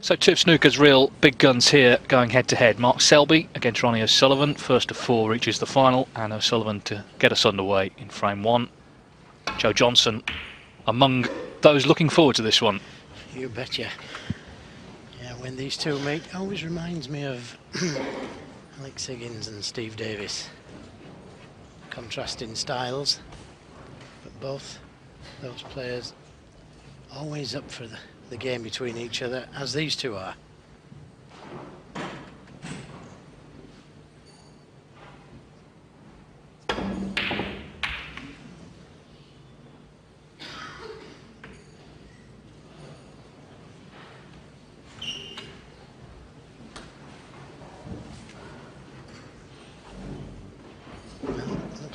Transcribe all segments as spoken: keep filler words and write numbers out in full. So two of snooker's real big guns here going head-to-head. -head. Mark Selby against Ronnie O'Sullivan. First of four reaches the final, and O'Sullivan to get us underway in frame one. Joe Johnson among those looking forward to this one. You betcha. Yeah, when these two meet, always reminds me of Alex Higgins and Steve Davis. Contrasting styles, but both those players always up for the, the game between each other, as these two are.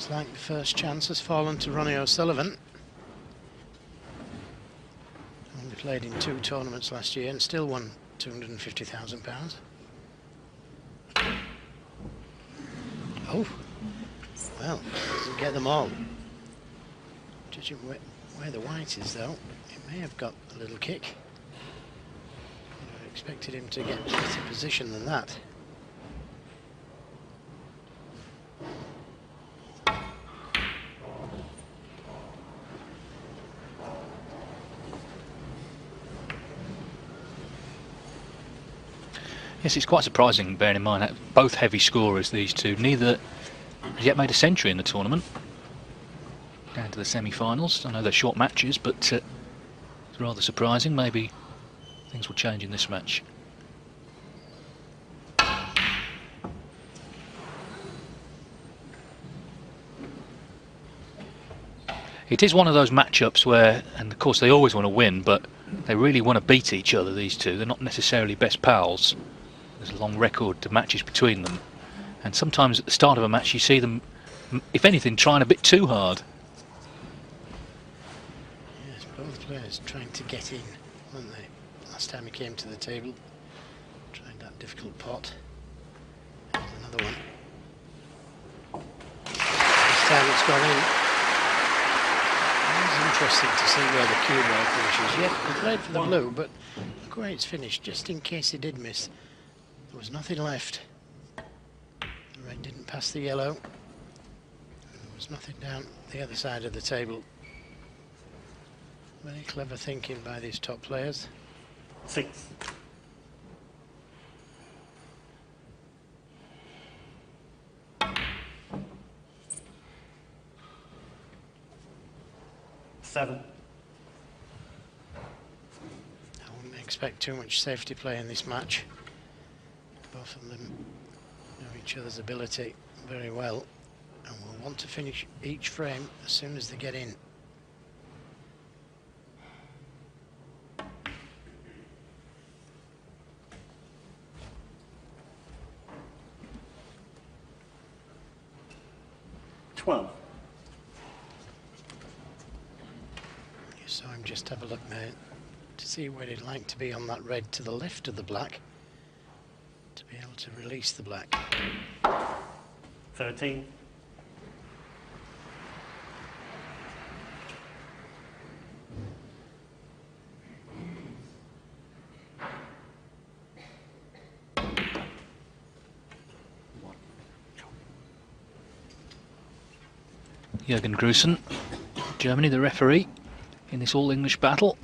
Like the first chance has fallen to Ronnie O'Sullivan. Only played in two tournaments last year and still won two hundred and fifty thousand pounds. Oh, well, doesn't get them all. Judging where, where the white is, though, it may have got a little kick. I expected him to get a better position than that. Yes, it's quite surprising, bearing in mind that both heavy scorers, these two, neither has yet made a century in the tournament. Down to the semi-finals. I know they're short matches, but uh, it's rather surprising. Maybe things will change in this match. It is one of those matchups where, and of course they always want to win, but they really want to beat each other, these two. They're not necessarily best pals. There's a long record of matches between them, and sometimes at the start of a match you see them, if anything, trying a bit too hard. Yes, both players trying to get in, weren't they? Last time he came to the table, trying that difficult pot. There's another one. This time it's gone in. It's interesting to see where the cue ball finishes. Yep, he played for the blue, but look where it's finished, just in case he did miss. There was nothing left. The red didn't pass the yellow. There was nothing down the other side of the table. Very clever thinking by these top players. Six. Seven. I wouldn't expect too much safety play in this match. Both of them know each other's ability very well and will want to finish each frame as soon as they get in. Twelve. You saw him just have a look now to see where he'd like to be on that red to the left of the black. Be able to release the black. Thirteen. Jürgen Grusen, Germany, the referee in this all-English battle.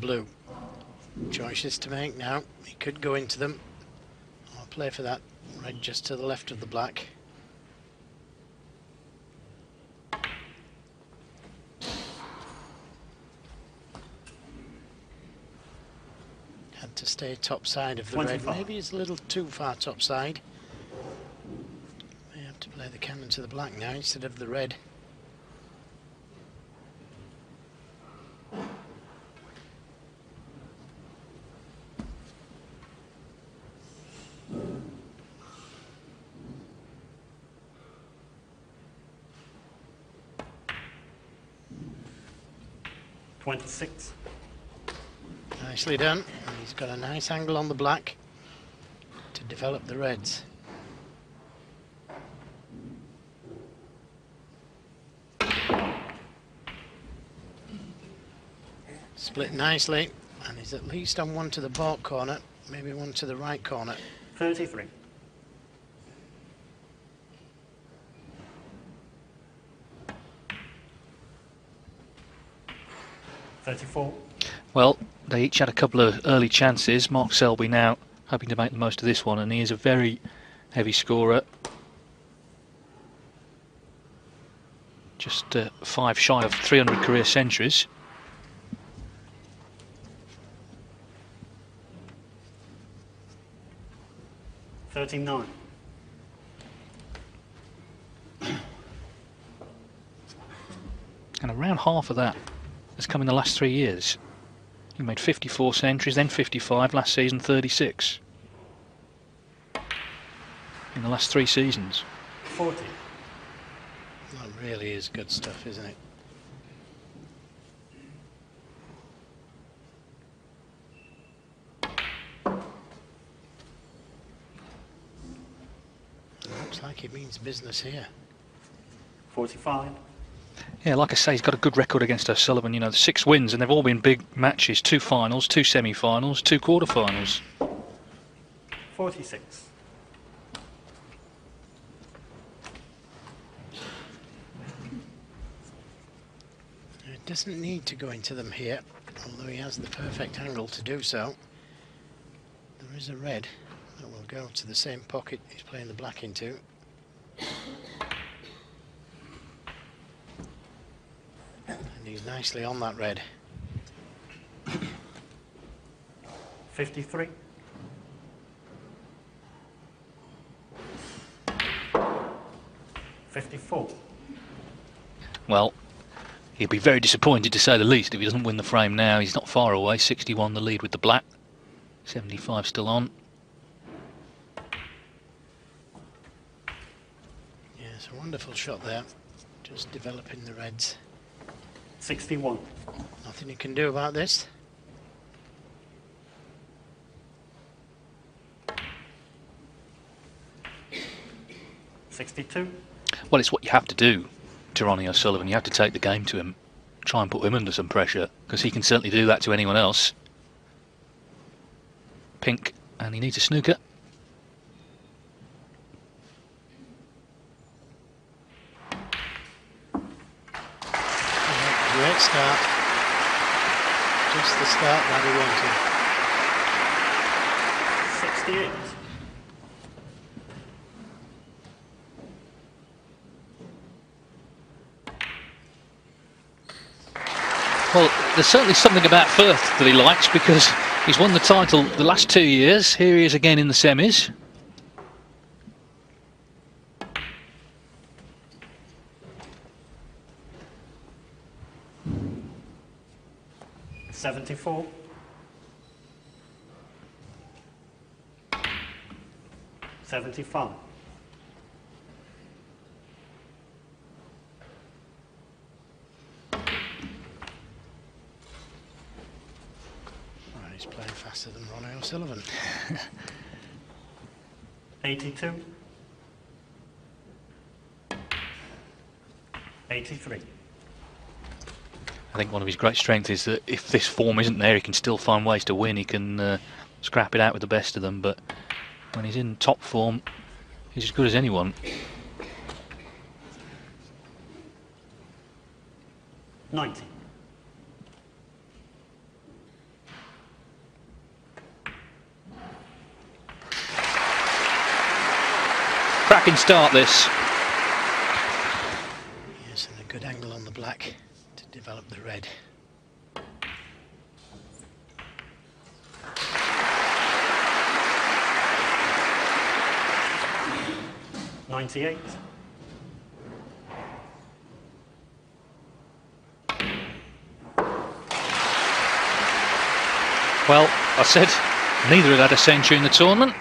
Blue. Choices to make now. He could go into them. I'll play for that red just to the left of the black. Had to stay top side of the twenty-five. Red. Maybe it's a little too far top side. May have to play the cannon to the black now instead of the red. twenty-six. Nicely done. He's got a nice angle on the black to develop the reds. Split nicely, and he's at least on one to the bort corner, maybe one to the right corner. thirty-three. thirty-four. Well, they each had a couple of early chances. Mark Selby now hoping to make the most of this one, and he is a very heavy scorer. Just uh, five shy of three hundred career centuries. thirty-nine. And around half of that has come in the last three years. He made fifty-four centuries, then fifty-five, last season thirty-six. In the last three seasons. forty. That really is good stuff, isn't it? Looks like it means business here. forty-five. Yeah, like I say, he's got a good record against O'Sullivan. You know, six wins, and they've all been big matches. Two finals, two semi-finals, two quarter-finals. forty-six. It doesn't need to go into them here, although he has the perfect angle to do so. There is a red. That will go to the same pocket he's playing the black into. And he's nicely on that red. fifty-three. fifty-four. Well, he'd be very disappointed to say the least if he doesn't win the frame now. He's not far away. sixty-one the lead with the black. seventy-five still on. It's a wonderful shot there, just developing the reds. sixty-one. Nothing you can do about this. sixty-two. Well, it's what you have to do to Ronnie O'Sullivan. You have to take the game to him, try and put him under some pressure, because he can certainly do that to anyone else. Pink, and he needs a snooker. Great start, just the start that he wanted. sixty-eight. Well, there's certainly something about Fürth that he likes, because he's won the title the last two years. Here he is again in the semis. seventy-four. seventy-five. Right, he's playing faster than Ronnie O'Sullivan. eighty-two. eighty-three. I think one of his great strengths is that if this form isn't there, he can still find ways to win. He can uh, scrap it out with the best of them, but when he's in top form, he's as good as anyone. ninety. Cracking start, this. Yes, and a good angle on the black. Develop the red. ninety-eight. Well, I said neither had had a century in the tournament.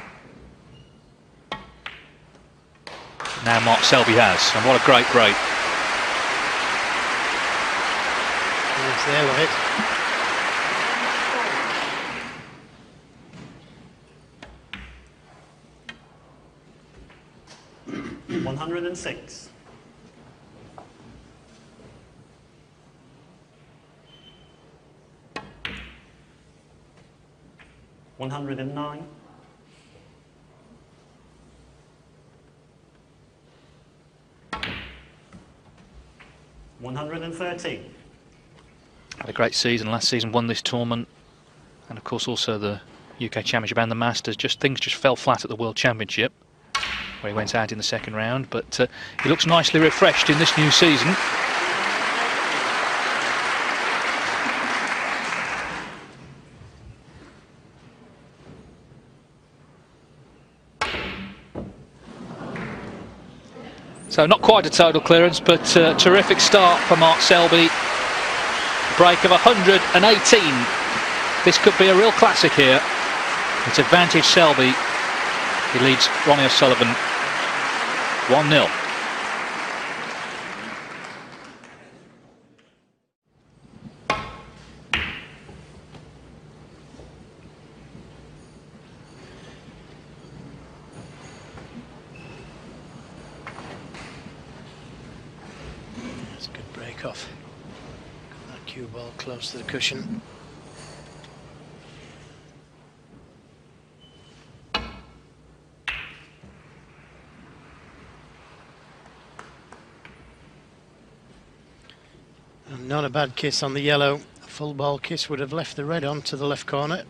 Now Mark Selby has, and what a great break. Williams there with it. one hundred and six. one hundred and nine. one hundred and thirteen. Had a great season last season, won this tournament, and of course also the U K Championship and the Masters. Just things just fell flat at the World Championship, where he went out in the second round, but uh, he looks nicely refreshed in this new season. So not quite a total clearance, but uh, terrific start for Mark Selby. Break of one hundred and eighteen. This could be a real classic here. It's advantage Selby. He leads Ronnie O'Sullivan one nil. That's a good break off. Got that cue ball close to the cushion. Not a bad kiss on the yellow. A full ball kiss would have left the red on to the left corner.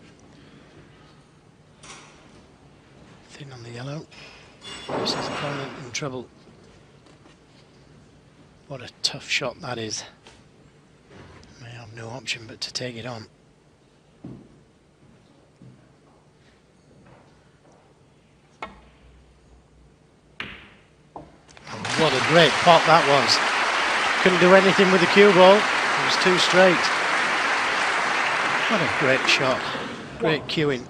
Thin on the yellow. This is opponent in trouble. What a tough shot that is. May have no option but to take it on. And what a great pot that was. Couldn't do anything with the cue ball. It was too straight. What a great shot. Great cueing.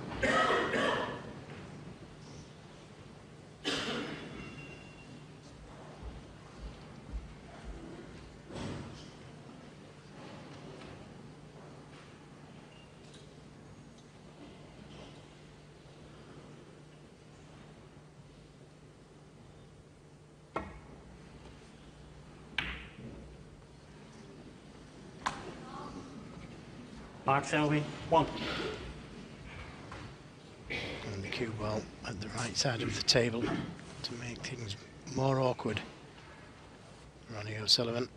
Mark Selby, one. And the cue ball at the right side of the table to make things more awkward. Ronnie O'Sullivan.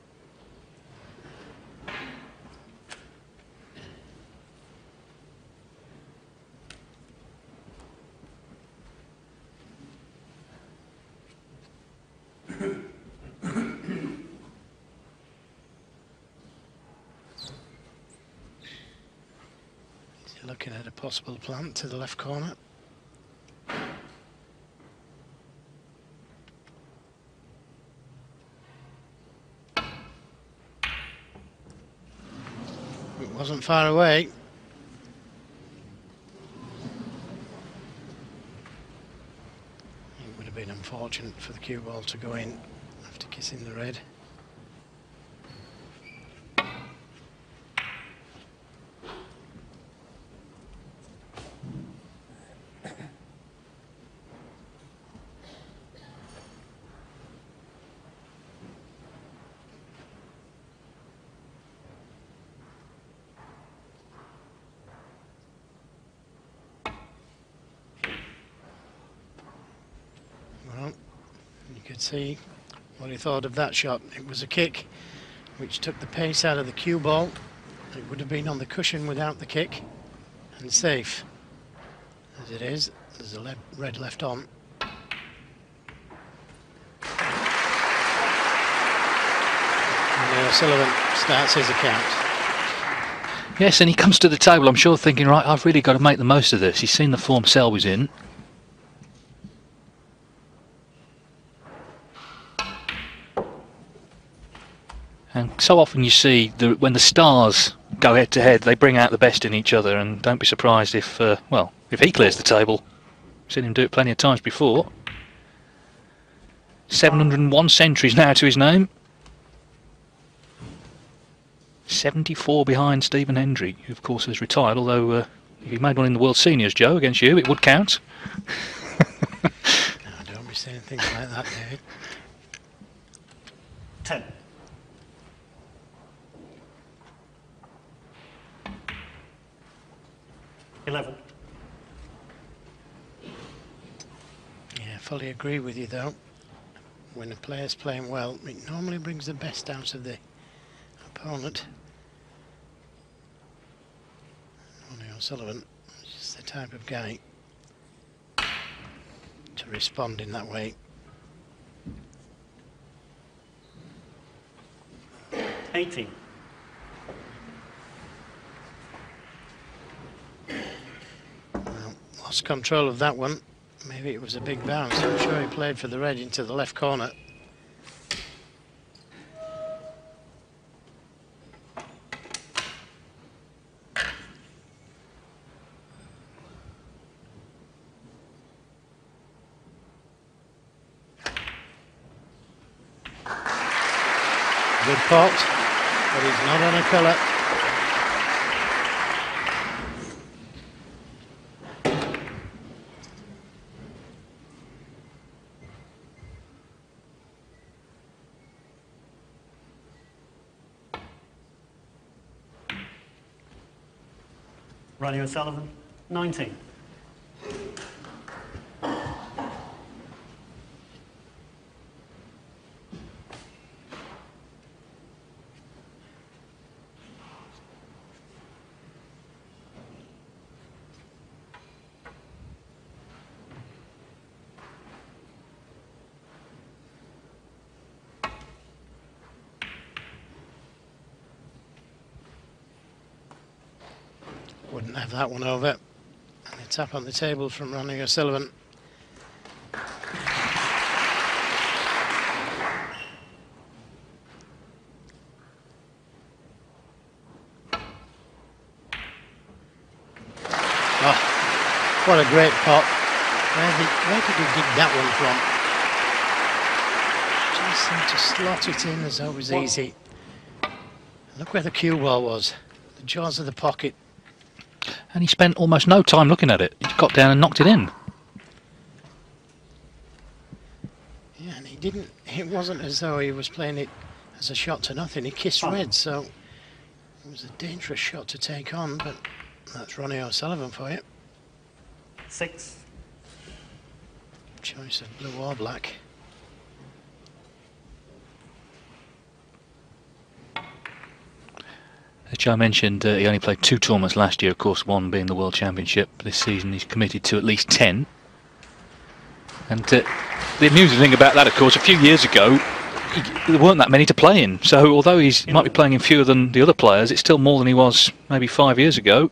Looking at a possible plant to the left corner. It wasn't far away. It would have been unfortunate for the cue ball to go in after kissing the red. See what he thought of that shot. It was a kick which took the pace out of the cue ball. It would have been on the cushion without the kick and safe. As it is, there's a le red left on. And O'Sullivan starts his account. Yes, and he comes to the table, I'm sure, thinking, right, I've really got to make the most of this. He's seen the form Selby's in. And so often you see the, when the stars go head to head, they bring out the best in each other, and don't be surprised if, uh, well, if he clears the table. I've seen him do it plenty of times before. seven hundred and one centuries now to his name. seventy-four behind Stephen Hendry, who of course has retired, although uh, if he made one in the World Seniors, Joe, against you, it would count. No, don't be saying things like that, David. ten. eleven. Yeah, I fully agree with you, though. When a player's playing well, it normally brings the best out of the opponent. Ronnie O'Sullivan is just the type of guy to respond in that way. eighteen. Well, lost control of that one. Maybe it was a big bounce. I'm sure he played for the red into the left corner. Good pot, but he's not on a colour. Ronnie O'Sullivan, nineteen. Wouldn't have that one over. And a tap on the table from Ronnie O'Sullivan. Oh, what a great pop. Where did, where did he dig that one from? Just seemed to slot it in as though it was what? Easy. Look where the cue ball was. The jaws of the pocket. And he spent almost no time looking at it. He just got down and knocked it in. Yeah, and he didn't. It wasn't as though he was playing it as a shot to nothing. He kissed oh. red, so it was a dangerous shot to take on. But that's Ronnie O'Sullivan for you. Six. Choice of blue or black. As Joe mentioned, uh, he only played two tournaments last year, of course, one being the World Championship. This season he's committed to at least ten. And uh, the amusing thing about that, of course, a few years ago, he, there weren't that many to play in. So although he might be playing in fewer than the other players, it's still more than he was maybe five years ago.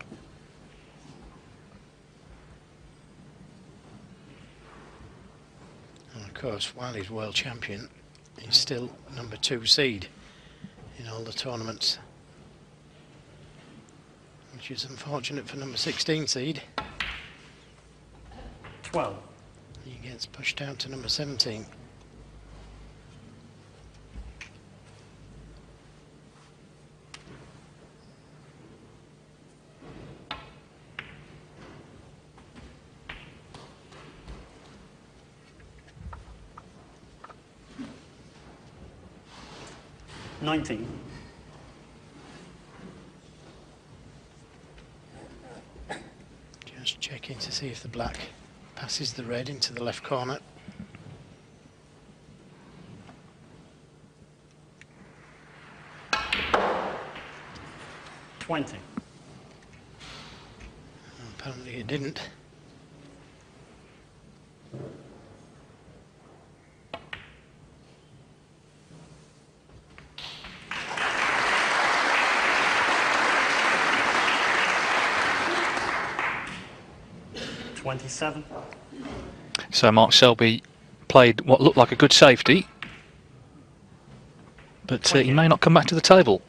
And of course, while he's World Champion, he's still number two seed in all the tournaments. Which is unfortunate for number sixteen seed. twelve. He gets pushed out to number seventeen. nineteen. Just checking to see if the black passes the red into the left corner. twenty. Apparently it didn't. twenty-seven. So Mark Selby played what looked like a good safety, but uh, he may not come back to the table.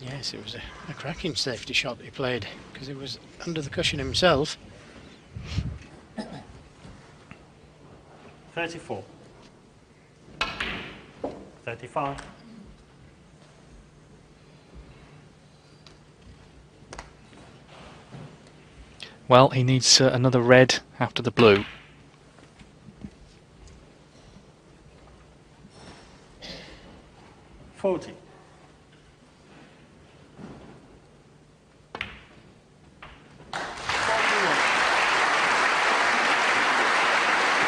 Yes, it was a, a cracking safety shot he played because it was under the cushion himself. thirty-four, thirty-five, well, he needs uh, another red after the blue. forty.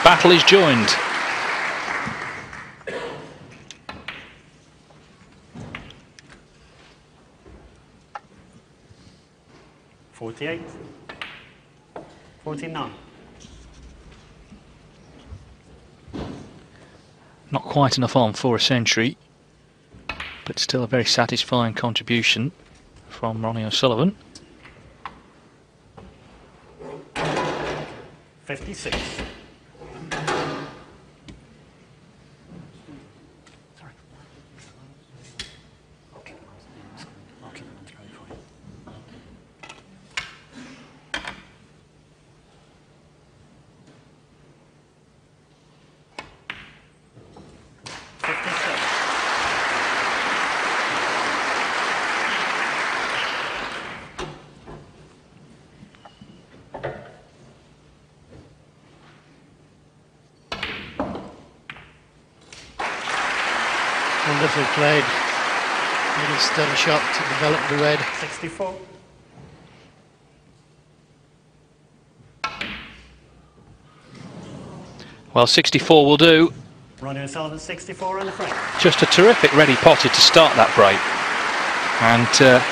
Battle is joined. forty-eight. forty-nine. Not quite enough on for a century, but still a very satisfying contribution from Ronnie O'Sullivan. fifty-six. Wonderfully played. Really stunning shot to develop the red. sixty-four. Well, sixty-four will do. Ronnie O'Sullivan, sixty-four in the frame. Just a terrific ready potted to start that break. And uh,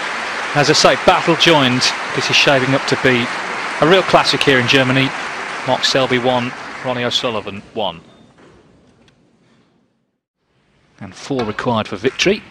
as I say, battle joined. This is shaping up to be a real classic here in Germany. Mark Selby won, Ronnie O'Sullivan won. And four required for victory.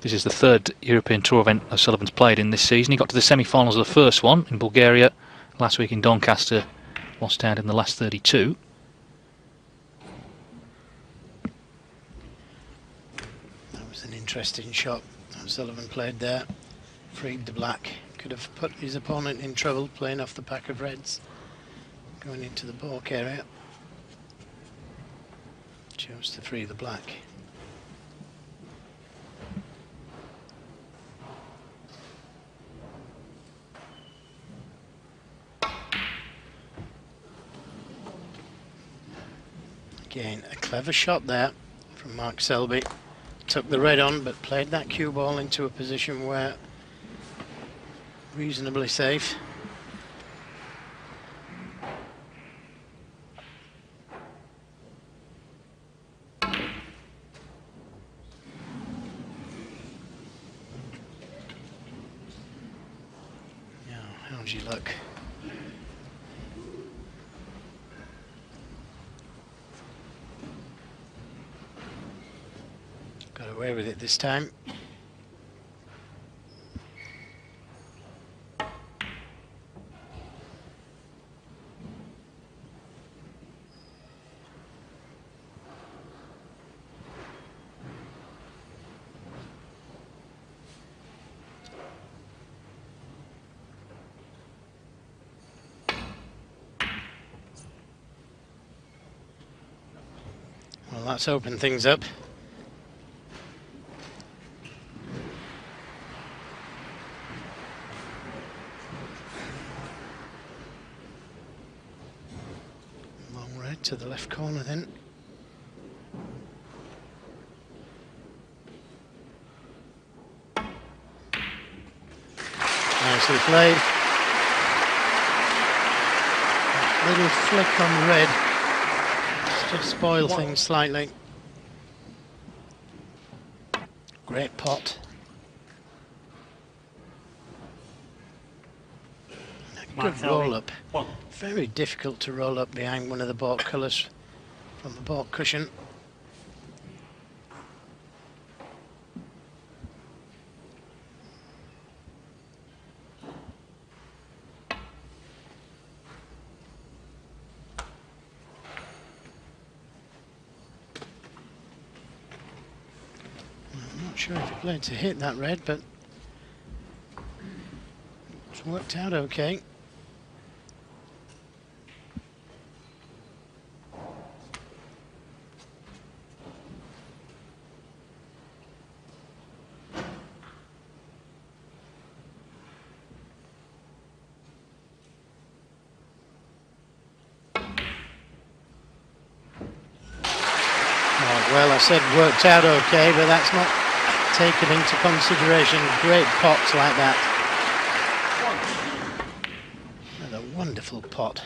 This is the third European Tour event O'Sullivan's played in this season. He got to the semi-finals of the first one in Bulgaria last week in Doncaster, lost out in the last thirty-two. That was an interesting shot O'Sullivan played there. Freed the black. Could have put his opponent in trouble playing off the pack of reds going into the balk area. Chose to free the black. Again, a clever shot there from Mark Selby. Took the red on, but played that cue ball into a position where reasonably safe. Now, how'd you look? Away with it this time. Well, that's opened things up. To the left corner then. Nicely played. That little flick on red just spoil One. things slightly. Great pot. Good roll up. One. Very difficult to roll up behind one of the balk colours from the balk cushion. sure if it led to hit that red, but it's worked out okay. Well, I said worked out okay, but that's not taken into consideration. Great pots like that. And a wonderful pot.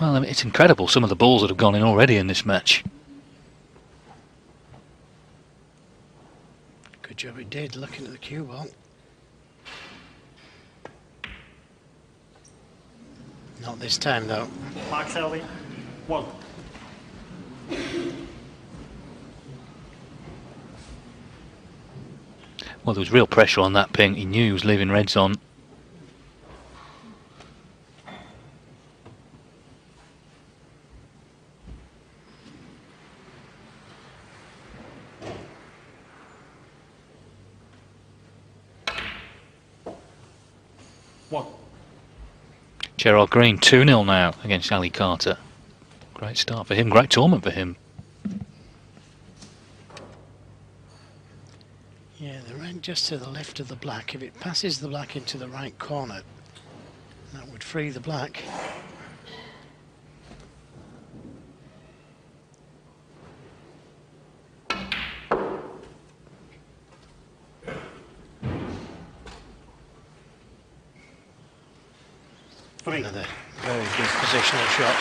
Well, I mean, it's incredible some of the balls that have gone in already in this match. Good job he did, looking at the cue ball. Not this time, though. Mark Selby, one. Well, there was real pressure on that ping. He knew he was leaving reds on. One. Gerald Green, two nil now against Ali Carter. Great start for him. Great tournament for him. Just to the left of the black. If it passes the black into the right corner, that would free the black. Three. Another very good positional shot.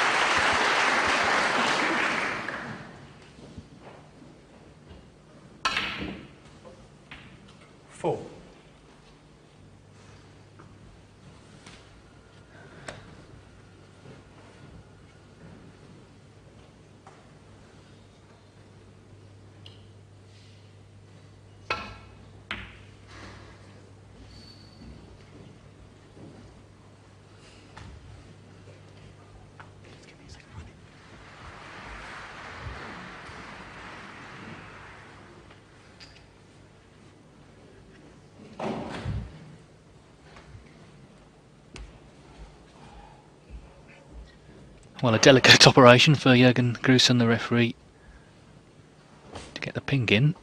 Well, a delicate operation for Jürgen Grusen, the referee, to get the ping in.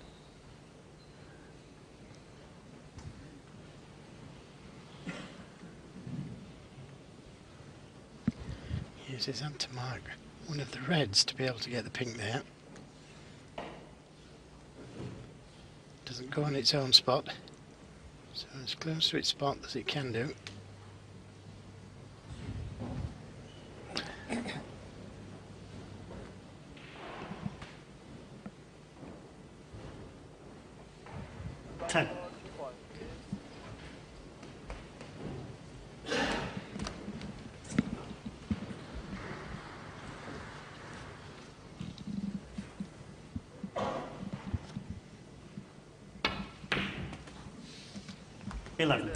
Yes, it's up to Mark, one of the reds, to be able to get the ping there. Doesn't go on its own spot, so it's close to its spot as it can do. eleven.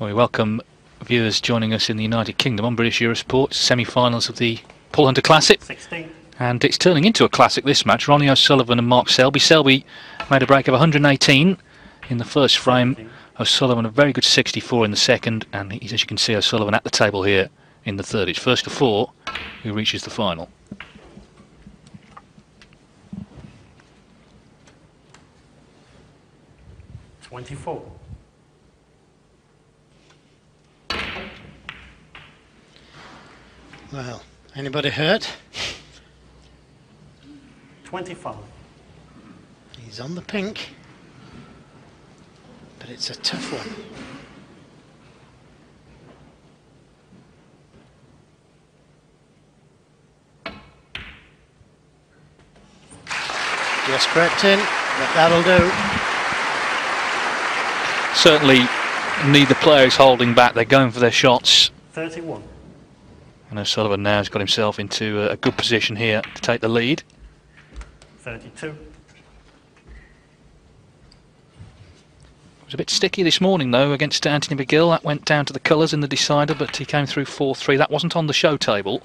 Well, we welcome viewers joining us in the United Kingdom on British Eurosport, semi-finals of the Paul Hunter Classic. sixteen. And it's turning into a classic this match. Ronnie O'Sullivan and Mark Selby. Selby made a break of one hundred eighteen in the first frame. seventeen. O'Sullivan a very good sixty-four in the second, and he's, as you can see, O'Sullivan at the table here in the third. It's first to four who reaches the final. twenty-four. Well, anybody hurt? twenty-five. He's on the pink. But it's a tough one. Just crept in, but that'll do. Certainly neither player is holding back. They're going for their shots. thirty-one. And O'Sullivan now has got himself into a good position here to take the lead. thirty-two. was a bit sticky this morning, though, against Anthony McGill. That went down to the colours in the decider, but he came through four three. That wasn't on the show table.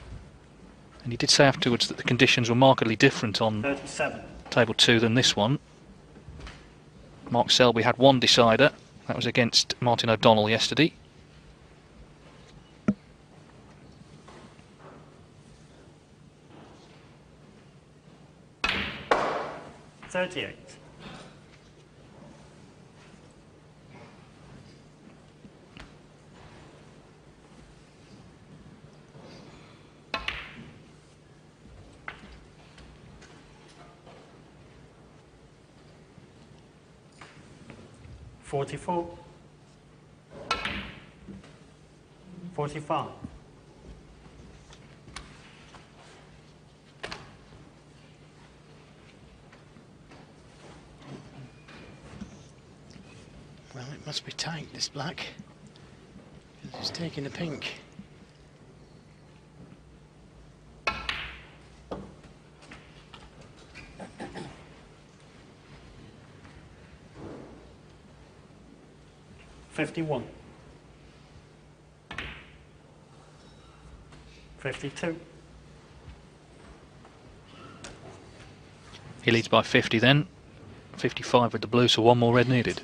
And he did say afterwards that the conditions were markedly different on thirty-seven. Table two than this one. Mark Selby had one decider. That was against Martin O'Donnell yesterday. thirty-eight. forty-four, forty-five, well, it must be tight, this black, because it's taking the pink. fifty-one, fifty-two. He leads by fifty then, fifty-five with the blue, so one more red needed.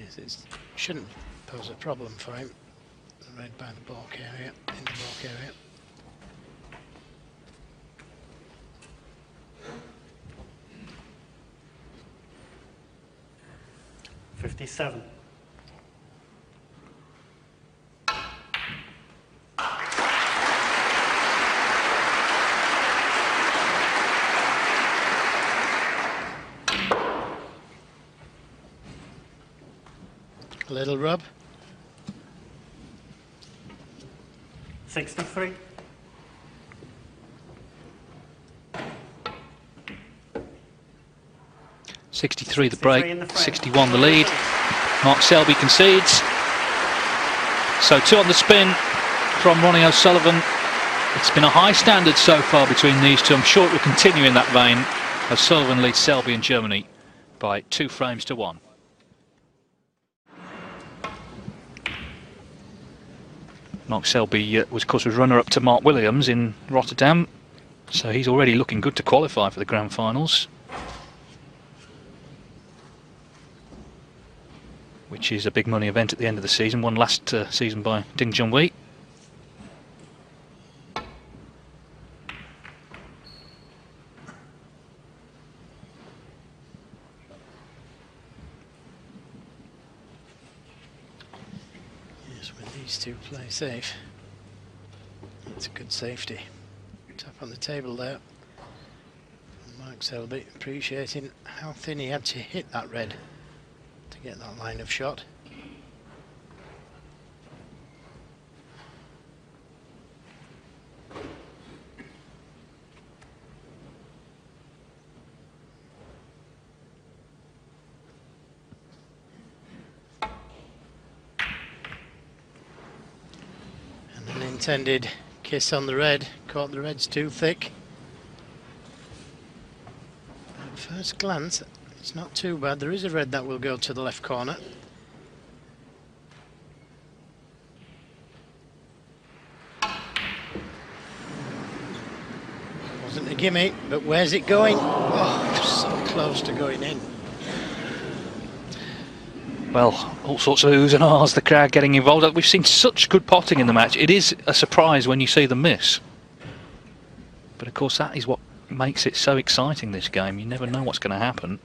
Yes, it shouldn't pose a problem for him, the red by the ball carrier, in the ball carrier. fifty-seven. A little rub. sixty-three. sixty-three the break, the sixty-one the lead. Mark Selby concedes. So two on the spin from Ronnie O'Sullivan. It's been a high standard so far between these two. I'm sure it will continue in that vein. O'Sullivan leads Selby in Germany by two frames to one. Mark Selby uh, was, of course, was runner-up to Mark Williams in Rotterdam. So he's already looking good to qualify for the grand finals, which is a big money event at the end of the season, won last uh, season by Ding Junhui. Yes, when these two play safe, it's a good safety. Tap on the table there. Mark Selby appreciating how thin he had to hit that red to get that line of shot. And an intended kiss on the red, caught the red's too thick. At first glance, it's not too bad. There is a red that will go to the left corner. Wasn't a gimme, but where's it going? Oh, so close to going in. Well, all sorts of oohs and ahs, the crowd getting involved. We've seen such good potting in the match. It is a surprise when you see them miss. But of course that is what makes it so exciting, this game. You never know what's going to happen.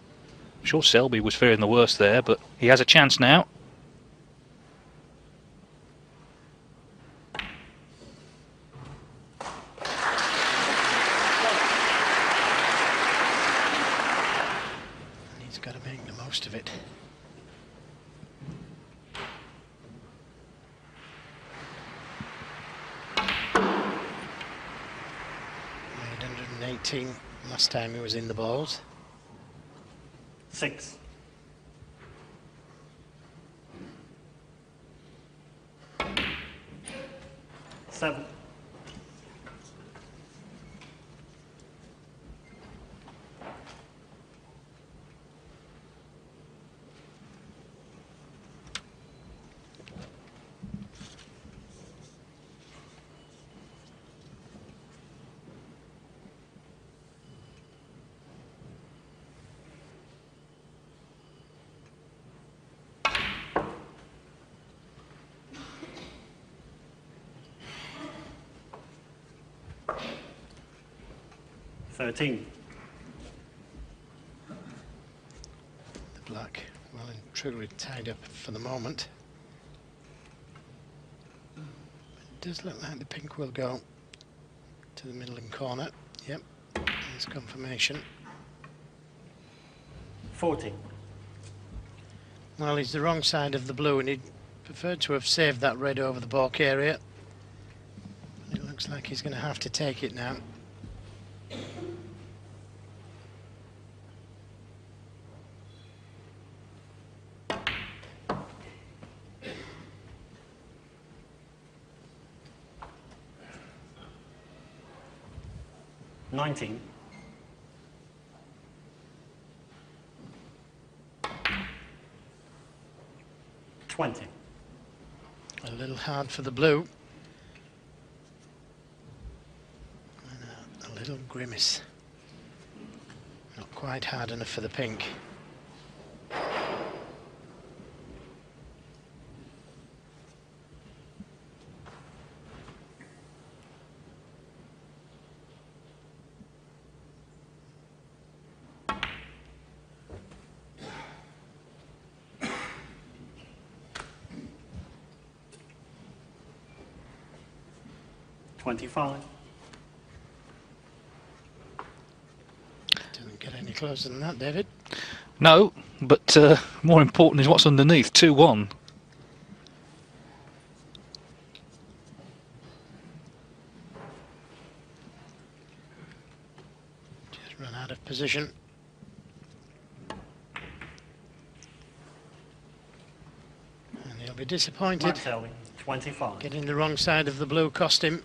I'm sure Selby was fearing the worst there, but he has a chance now. And he's got to make the most of it. one eighteen last time he was in the balls. Six. Seven. thirteen. The black, well and truly tied up for the moment. But it does look like the pink will go to the middle and corner. Yep, there's confirmation. fourteen. Well, he's the wrong side of the blue and he'd prefer to have saved that red over the balk area. But it looks like he's going to have to take it now. nineteen. twenty. A little hard for the blue. And a, a little grimace. Not quite hard enough for the pink. twenty-five. Didn't get any closer than that, David. No, but uh, more important is what's underneath, two one. Just run out of position. And he'll be disappointed. Mark Selby, twenty-five. Getting the wrong side of the blue cost him.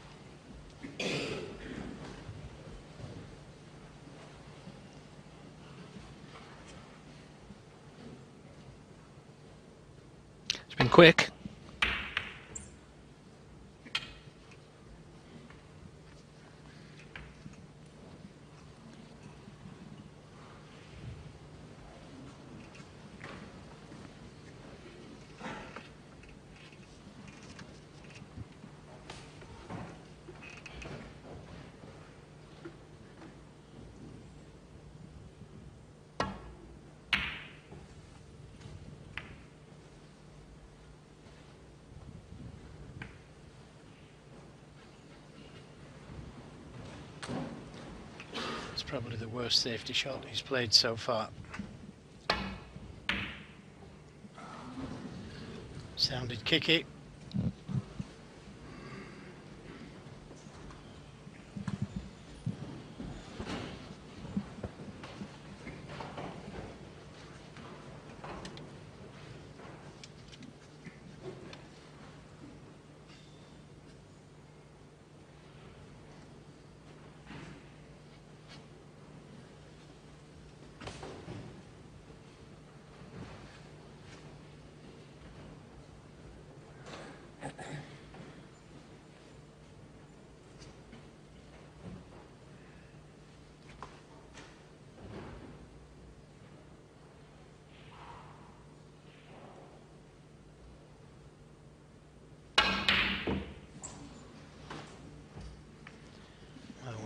Quick. Probably the worst safety shot he's played so far. Sounded kicky.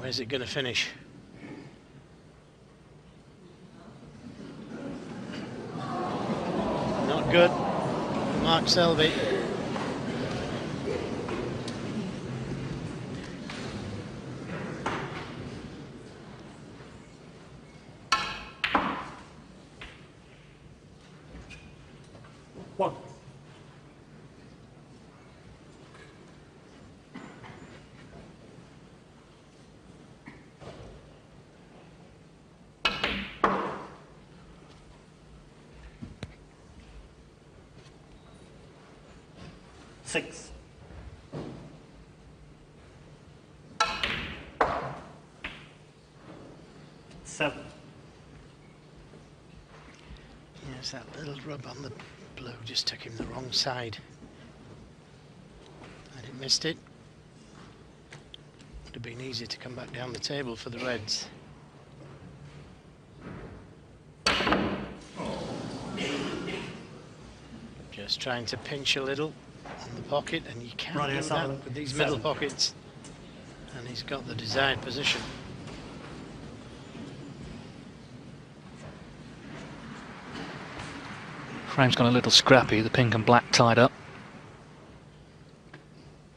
Where's it going to finish? Not good. Mark Selby. One. Six. Seven. Yes, that little rub on the blue just took him the wrong side. And it missed it. Would have been easy to come back down the table for the reds. Just trying to pinch a little in the pocket, and you can't Ronnie do that with these middle pockets, and he's got the desired position. frame's gone a little scrappy, the pink and black tied up.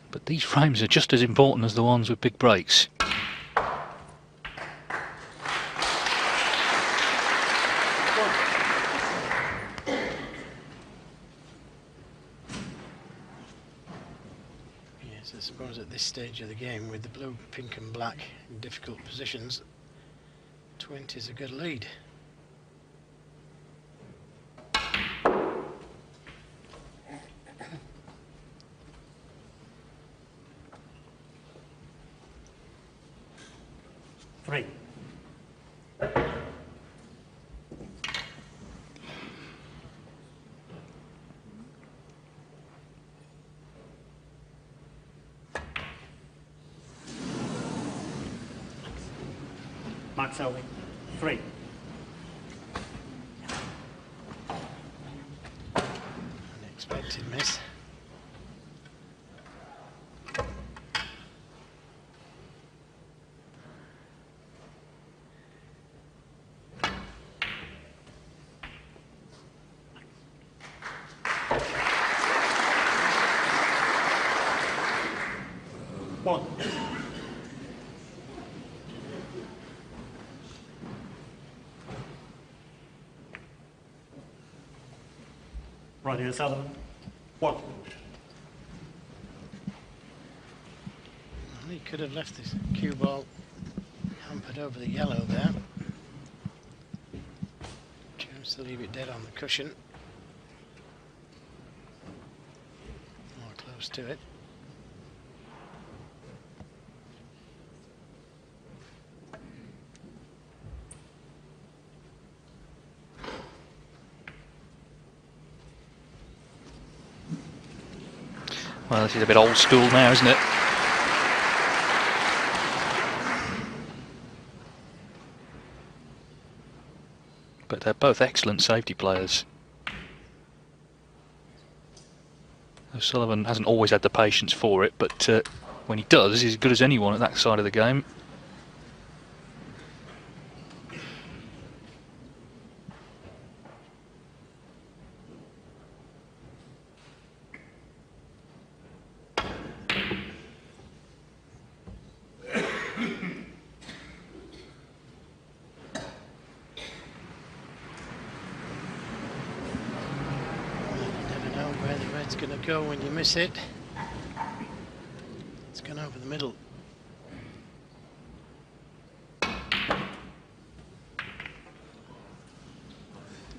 But these frames are just as important as the ones with big breaks. Stage of the game with the blue, pink and black in difficult positions, twenty is a good lead. Three. Mark Selby, three. Unexpected miss. Ronnie O'Sullivan, one. He could have left this cue ball hampered over the yellow there. Chance to leave it dead on the cushion. More close to it. Well, this is a bit old school now, isn't it? But they're both excellent safety players. O'Sullivan hasn't always had the patience for it, but uh, when he does, he's as good as anyone at that side of the game. Miss it. It's gone over the middle.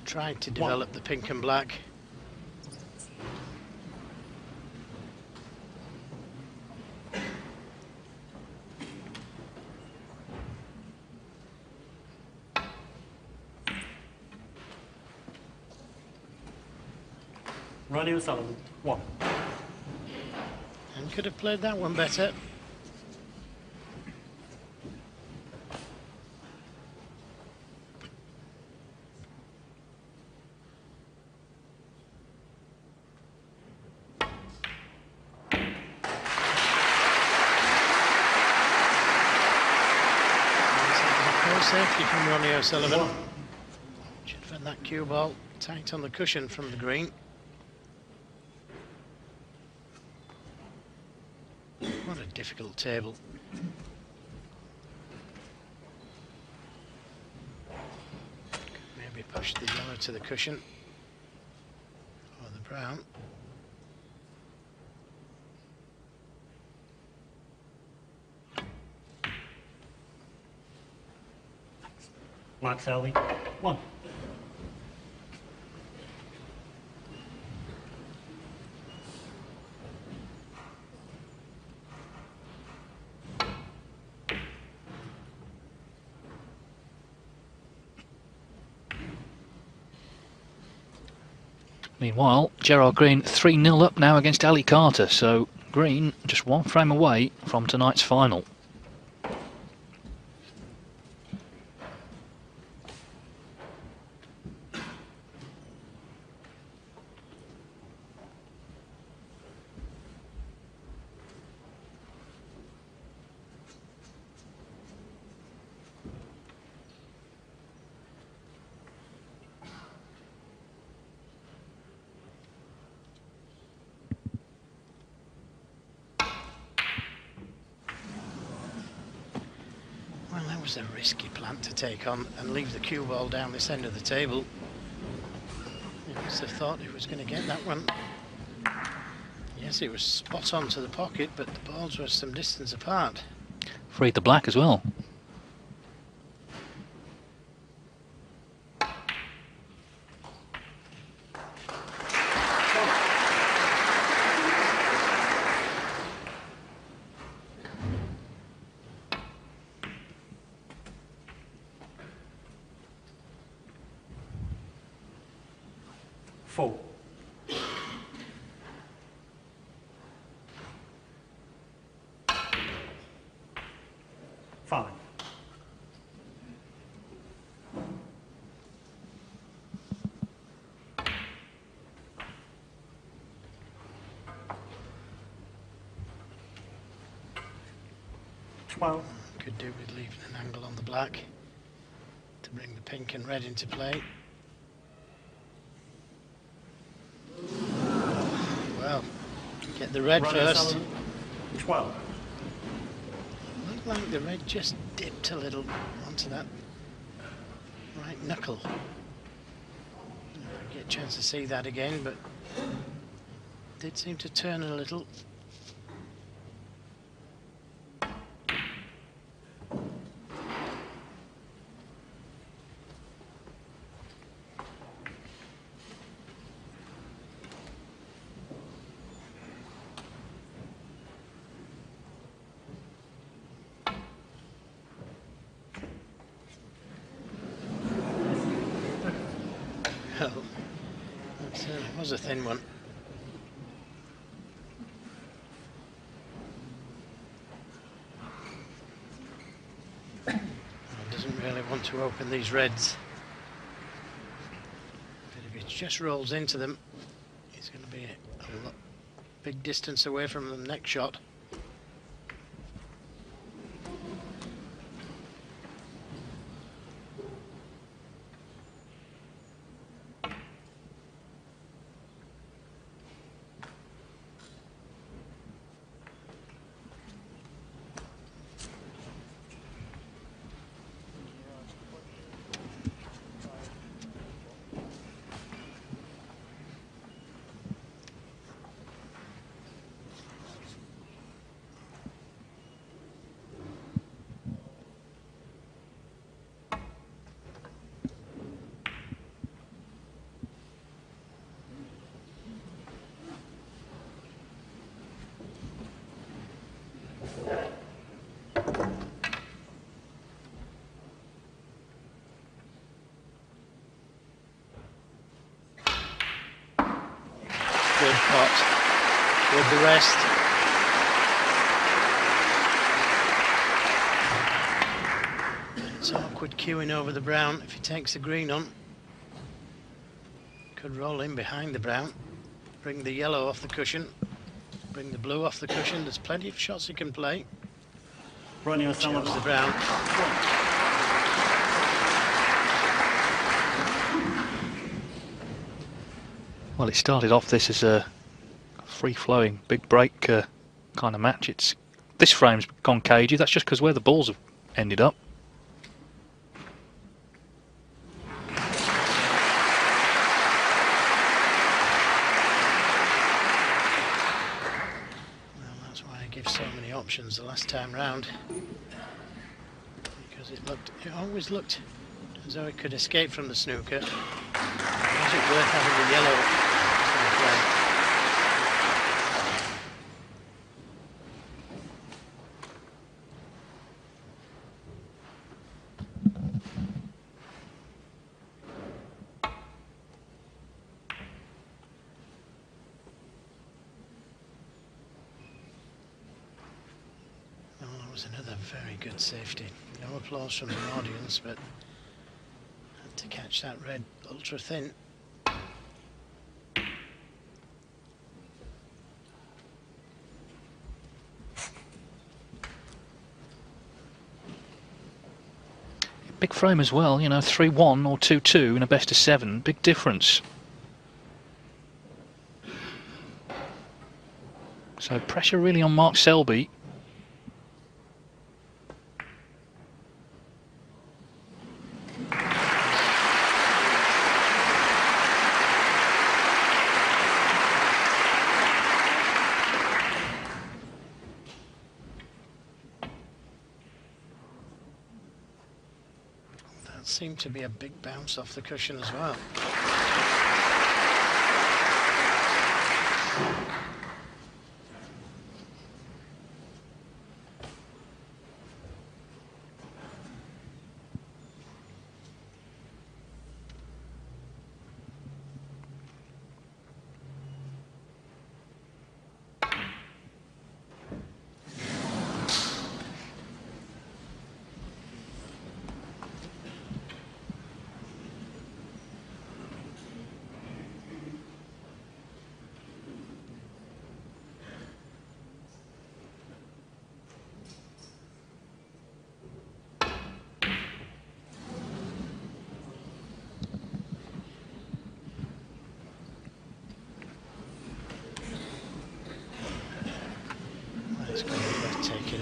Trying to develop the pink and black. Ronnie O'Sullivan, one. Could have played that one better. Safety from Ronnie O'Sullivan. Should have had that cue ball tight on the cushion from the green. Difficult table. Maybe push the yellow to the cushion or the brown. Mark Selby, one. Meanwhile, Gerald Green three nil up now against Ali Carter, so Green just one frame away from tonight's final. was a risky plant to take on and leave the cue ball down this end of the table. He must have thought he was going to get that one. Yes, it was spot on to the pocket, but the balls were some distance apart. Afraid the black as well. twelve. Could do with leaving an angle on the black to bring the pink and red into play. Well, get the red Ronnie first. O'Sullivan. twelve. Looked like the red just dipped a little onto that right knuckle. Never get a chance to see that again, but it did seem to turn a little. Was a thin one. Well, doesn't really want to open these reds. But if it just rolls into them, it's going to be a lot, big distance away from the next shot. With the rest. It's awkward queuing over the brown. If he takes the green on, could roll in behind the brown, bring the yellow off the cushion, bring the blue off the cushion. There's plenty of shots he can play. Ronnie O'Sullivan. The brown. Well, it started off this as a free-flowing, big break uh, kind of match. It's this frame's gone cagey. That's just because where the balls have ended up. Well, that's why I give so many options the last time round, because it looked, it always looked as though it could escape from the snooker. Was it worth having the yellow to play? Safety. No applause from the audience, but had to catch that red ultra thin. Big frame as well, you know, three one or two two in a best of seven, big difference. So pressure really on Mark Selby. seemed to be a big bounce off the cushion as well.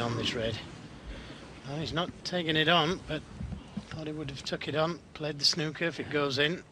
On this red. No, he's not taking it on, but thought he would have took it on, played the snooker if it goes in.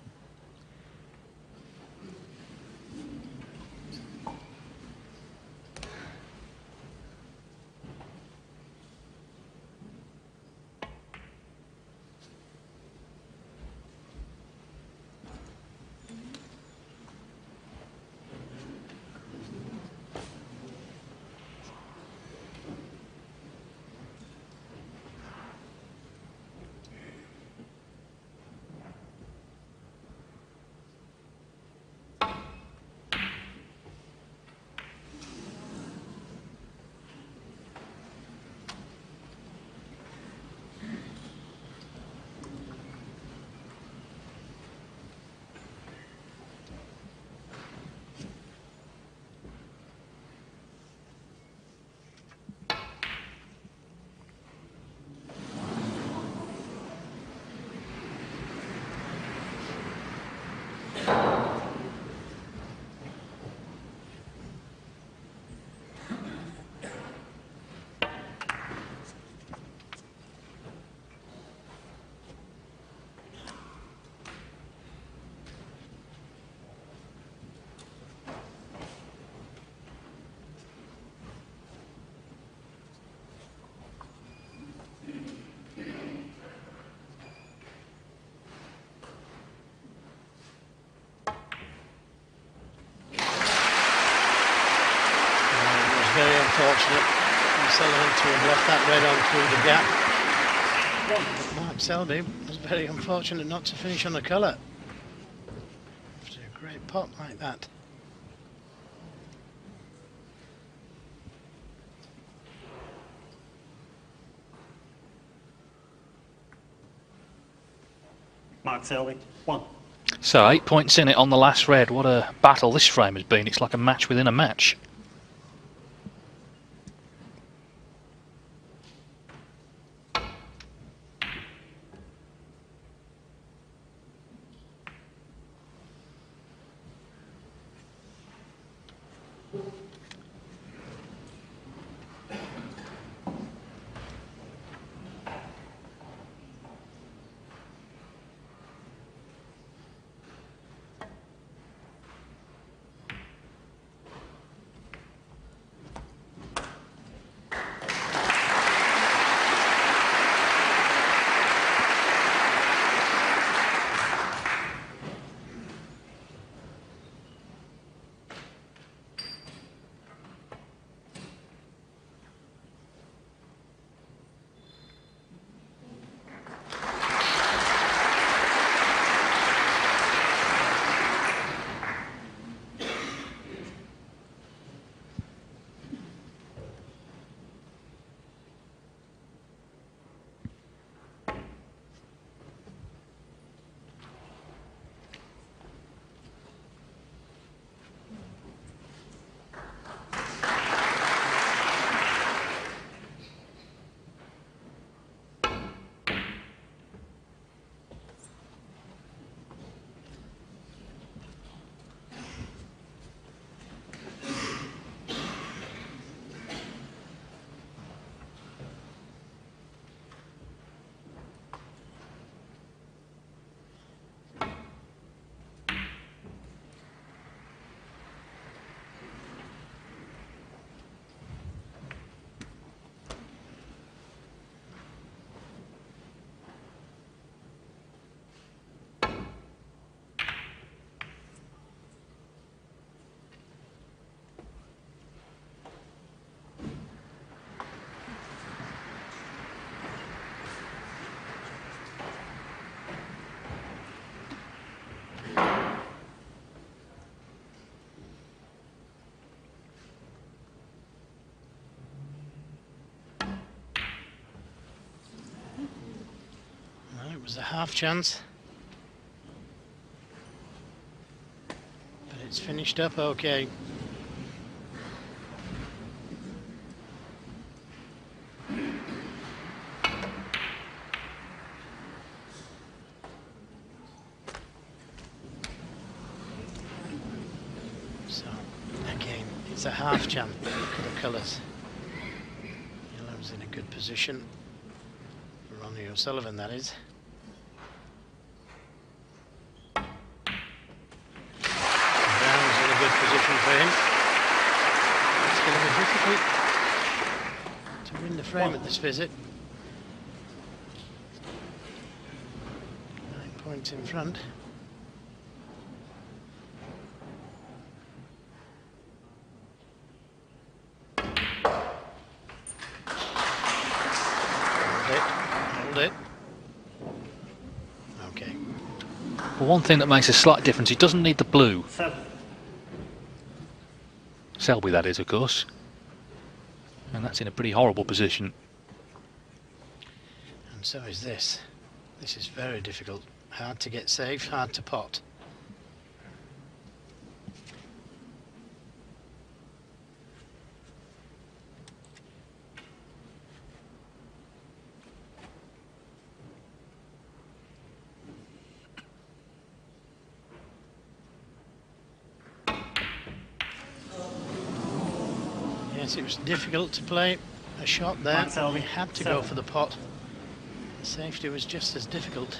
Unfortunate, O'Sullivan to have left that red on through the gap. But Mark Selby was very unfortunate not to finish on the colour after a great pot like that. Mark Selby, one. So eight points in it on the last red. What a battle this frame has been. It's like a match within a match. a half chance. But it's finished up okay. So, again, it's a half chance, but look at the colours. Yellow's in a good position. Ronnie O'Sullivan, that is. Brown's in a good position for him. It's going to be difficult to win the frame at this visit. Nine points in front. One thing that makes a slight difference, he doesn't need the blue. Seven. Selby, that is, of course. And that's in a pretty horrible position. And so is this. This is very difficult. Hard to get safe, hard to pot. It was difficult to play a shot there. We had to go for the pot. The safety was just as difficult.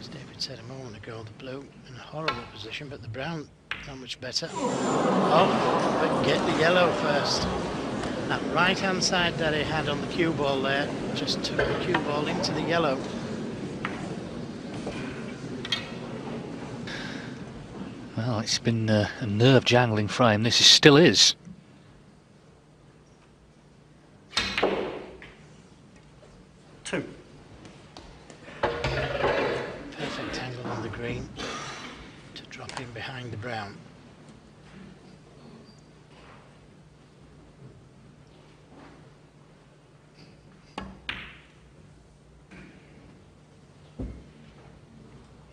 As David said a moment ago, the blue in a horrible position, but the brown not much better. Oh, but get the yellow first. That right-hand side that he had on the cue ball there just took the cue ball into the yellow. Well, it's been uh, a nerve-jangling frame. This is, still is. Two. Perfect angle on the green to drop in behind the brown.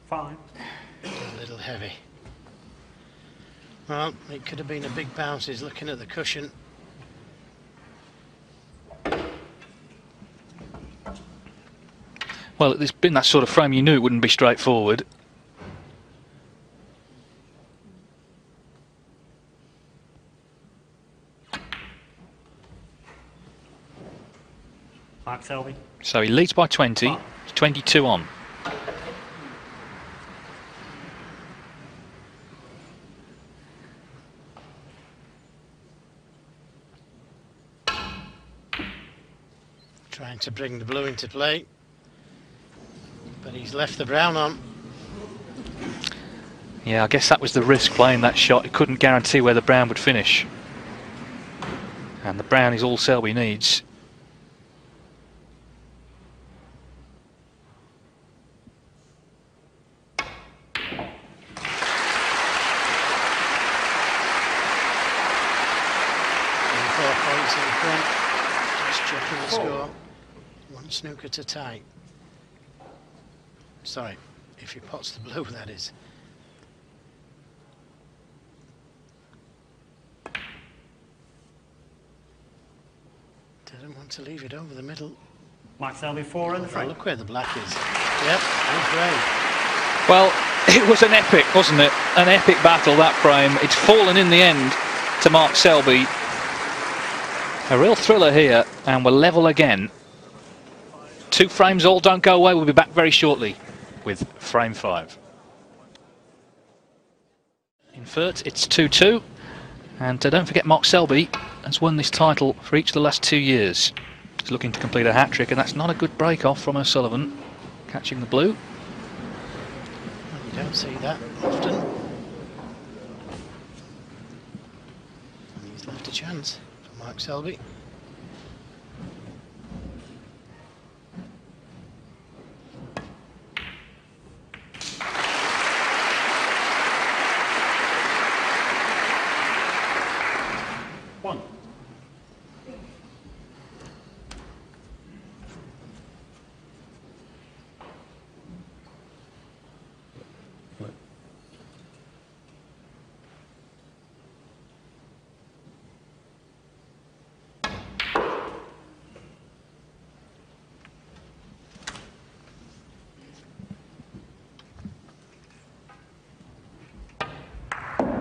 Five. A little heavy. Well, it could have been a big bounce. He's looking at the cushion. Well, it's been that sort of frame, you knew it wouldn't be straightforward. Mark Selby. So he leads by twenty, oh. twenty-two on. Trying to bring the blue into play. But he's left the brown on. Yeah, I guess that was the risk playing that shot. He couldn't guarantee where the brown would finish. And the brown is all Selby needs. Snooker to tie. Sorry, if he pots the blue, that is. Didn't want to leave it over the middle. Mark Selby four in the front. Look where the black is. Yep, that's great. Well, it was an epic, wasn't it? An epic battle, that frame. It's fallen in the end to Mark Selby. A real thriller here, and we're level again. Two frames all, don't go away. We'll be back very shortly with frame five. In Fürth, it's two two. And uh, don't forget, Mark Selby has won this title for each of the last two years. He's looking to complete a hat-trick, and that's not a good break-off from O'Sullivan. Catching the blue. Well, you don't see that often. And he's left a chance for Mark Selby.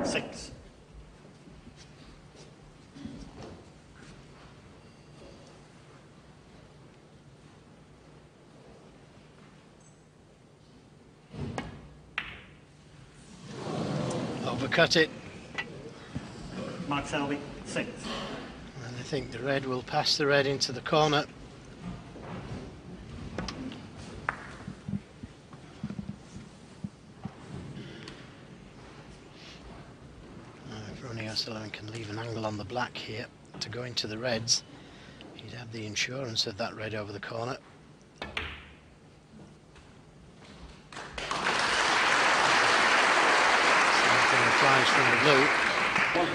six. Overcut it. Mark Selby, six. And I think the red will pass the red into the corner. O'Sullivan can leave an angle on the black here to go into the reds. He'd have the insurance of that red over the corner. Something applies from the blue.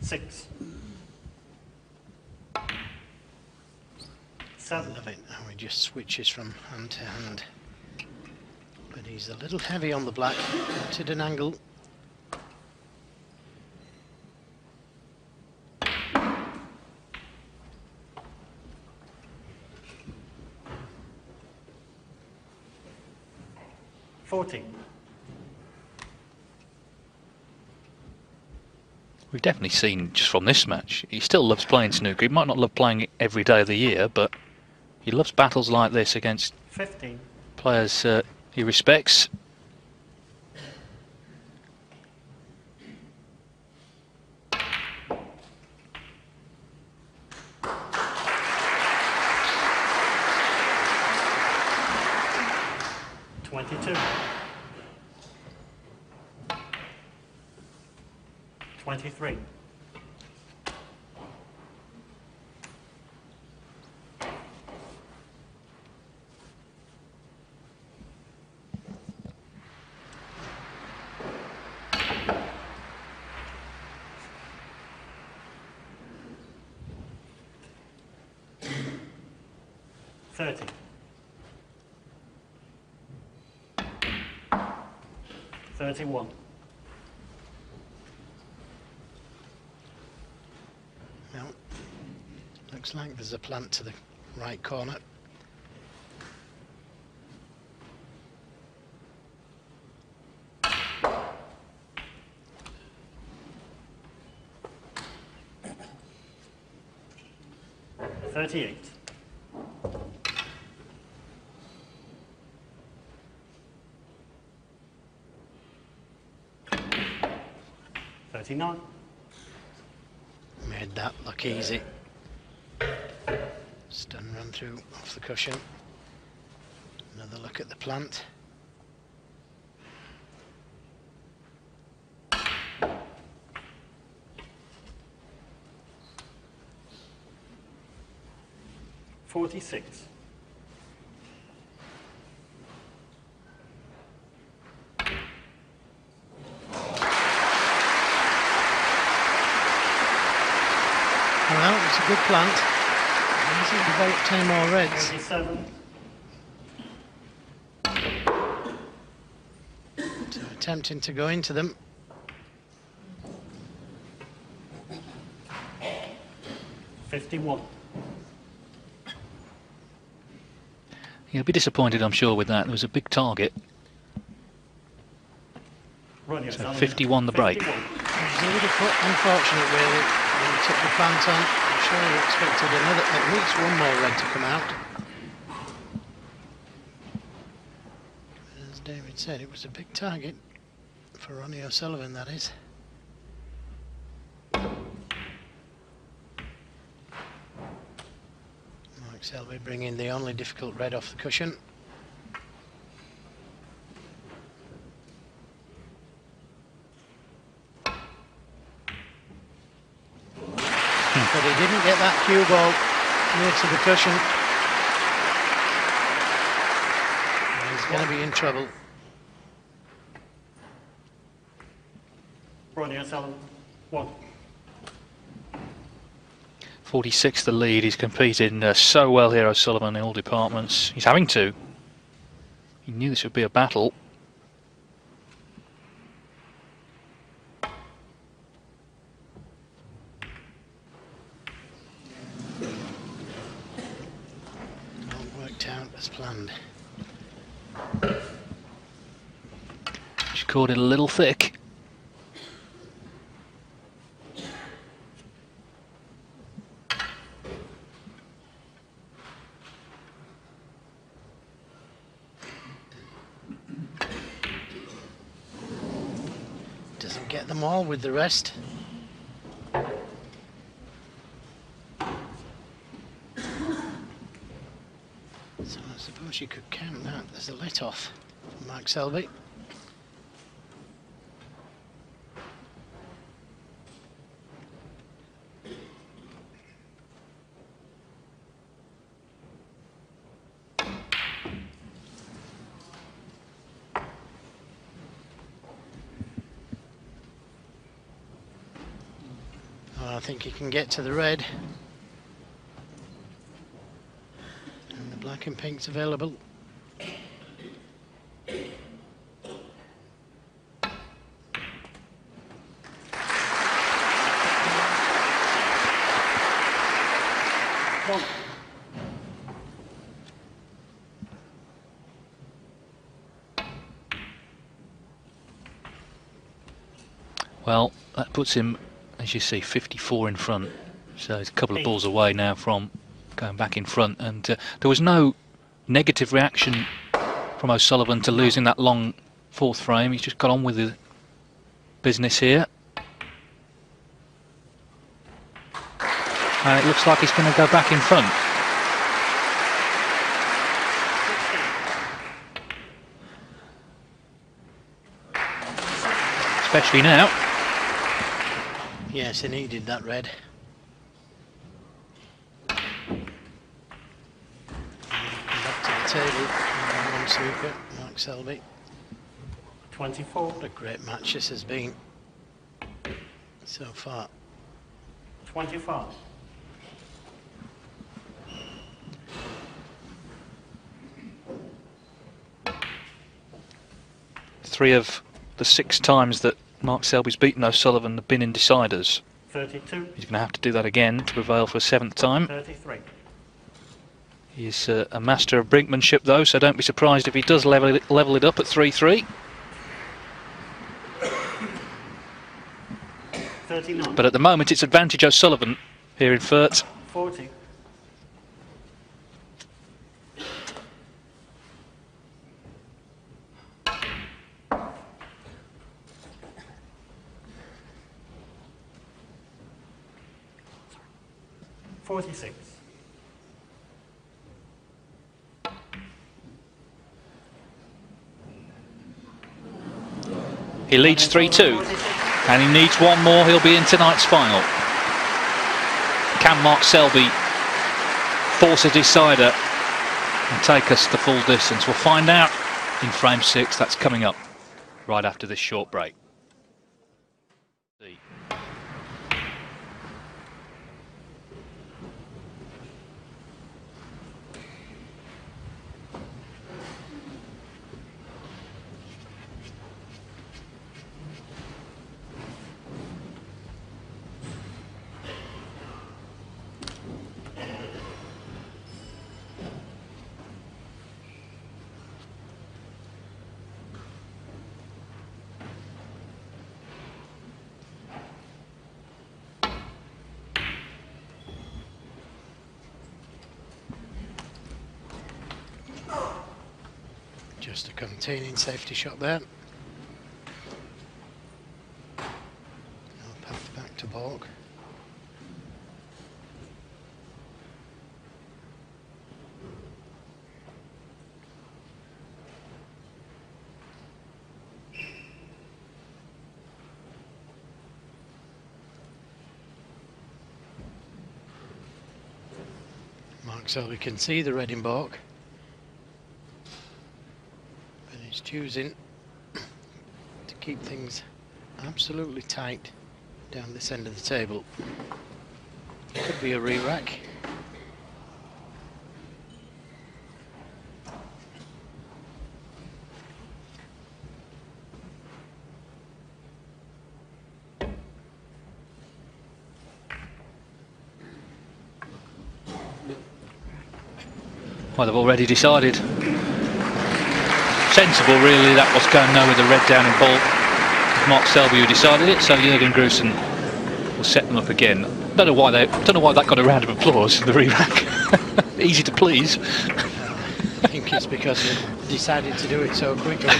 Six. Seven. Love it, how he just switches from hand to hand. But he's a little heavy on the black, wanted an angle. Forty. We've definitely seen just from this match, he still loves playing snooker. He might not love playing it every day of the year, but he loves battles like this against fifteen. Players uh, he respects. twenty-two. twenty-three. thirty. thirty-one. Well, looks like there's a plant to the right corner. thirty-eight. thirty-nine. Made that look easy. Stun run through off the cushion. Another look at the plant. forty-six. Good plant. This is about ten more reds. thirty-seven. So attempting to go into them. fifty-one. He'll be disappointed, I'm sure, with that. There was a big target. So fifty-one the break. fifty-one. Unfortunate, really. He took the plant on. I'm sure he expected another, at least one more red to come out. As David said, it was a big target for Ronnie O'Sullivan, that is. Mark Selby bringing the only difficult red off the cushion. Cue ball near to the cushion. And he's going to be in trouble. Ronnie O'Sullivan, one. forty-six the lead. He's competed uh, so well here, O'Sullivan, in all departments. He's having to. He knew this would be a battle. worked out as planned. She caught it a little thick. Doesn't get them all with the rest. You could count that. There's a let off from Mark Selby. Well, I think he can get to the red. Black and pink's available. One. Well, that puts him, as you see, fifty-four in front. So he's a couple of balls away now from going back in front, and uh, there was no negative reaction from O'Sullivan to losing that long fourth frame. He's just got on with his business here. And it looks like he's going to go back in front. Especially now. Yes, he needed that red. One super, Mark Selby. twenty-four. What a great match this has been so far. twenty-five. Three of the six times that Mark Selby's beaten O'Sullivan have been in deciders. thirty-two. He's going to have to do that again to prevail for a seventh time. thirty-three. He's uh, a master of brinkmanship, though, so don't be surprised if he does level it, level it up at three three. But at the moment, it's advantage O'Sullivan here in Fürth. forty. forty-six. He leads three two, and he needs one more. He'll be in tonight's final. Can Mark Selby force a decider and take us the full distance? We'll find out in frame six. That's coming up right after this short break. Just a containing safety shot there. No path back to balk. Mark Selby can see the red in balk. Choosing to keep things absolutely tight down this end of the table. Could be a re-rack. Well, they've already decided. Sensible, really, that was going nowhere with the red down in ball. Mark Selby who decided it, so Jürgen Grusen will set them up again. Don't know why they. Don't know why that got a round of applause in the re-rack. Easy to please. I think it's because they decided to do it so quickly.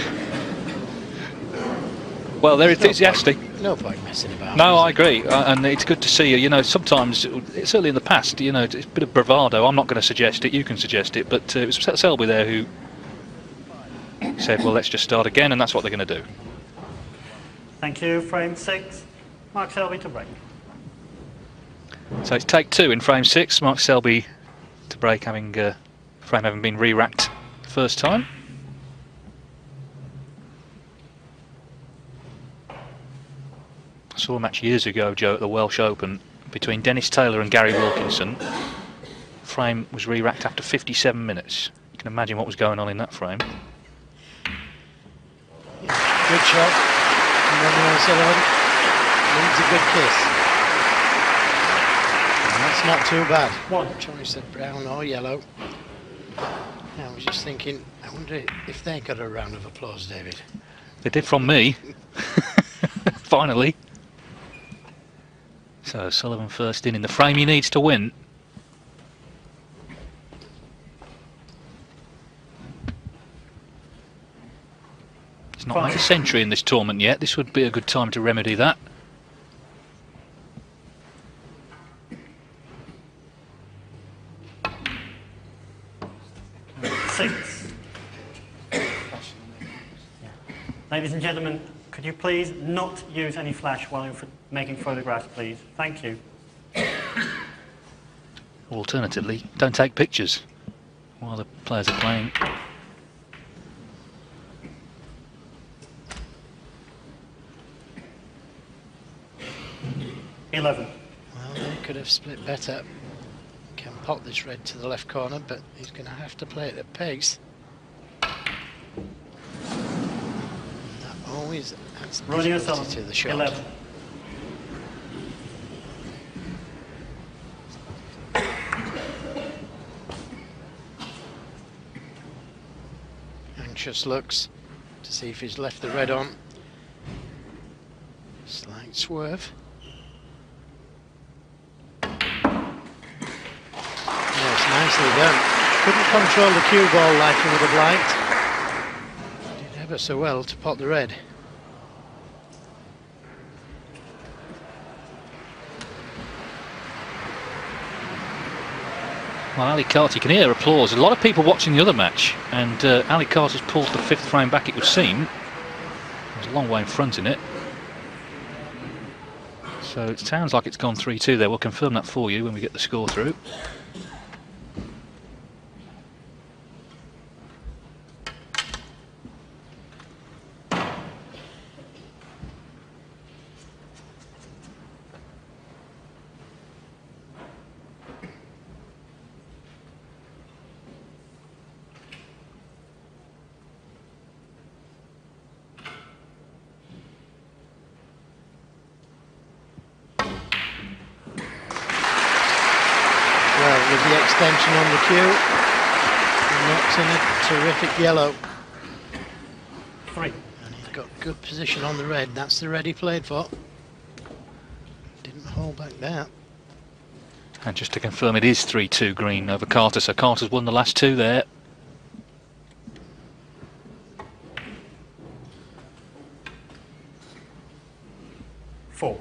Well, they're There's enthusiastic. No point, no point messing about. No, I agree, uh, and it's good to see you. You know, sometimes, it's early in the past, you know, it's a bit of bravado. I'm not going to suggest it, you can suggest it, but uh, it was Selby there who said, well, let's just start again, and that's what they're going to do. Thank you. Frame six, Mark Selby to break. So it's take two in frame six, Mark Selby to break, having uh, frame having been re-racked the first time. I saw a match years ago, Joe, at the Welsh Open between Dennis Taylor and Gary Wilkinson. Frame was re-racked after fifty-seven minutes. You can imagine what was going on in that frame. Yeah, good shot. And Ronnie O'Sullivan needs a good kiss. And that's not too bad. What choice of brown or yellow? I was just thinking, I wonder if they got a round of applause, David. They did from me. Finally. So Sullivan first in in the frame he needs to win. It's not like a century in this tournament yet. This would be a good time to remedy that. Six. Ladies and gentlemen, could you please not use any flash while you're making photographs, please? Thank you. Alternatively, don't take pictures while the players are playing. eleven. Well, they could have split better. Can pop this red to the left corner, but he's going to have to play it at pegs. Always adds difficulty to the shot. eleven. Anxious looks to see if he's left the red on. Slight swerve. Yes, nicely done. Couldn't control the cue ball like he would have liked. Ever so well to pot the red. Well, Ali Carter, you can hear applause. A lot of people watching the other match, and uh, Ali Carter's pulled the fifth frame back, it would seem. There's a long way in front in it. So it sounds like it's gone three two there. We'll confirm that for you when we get the score through. Yellow. Three. And he's got good position on the red. That's the red he played for. Didn't hold back there. And just to confirm, it is three two green over Carter. So Carter's won the last two there. Four.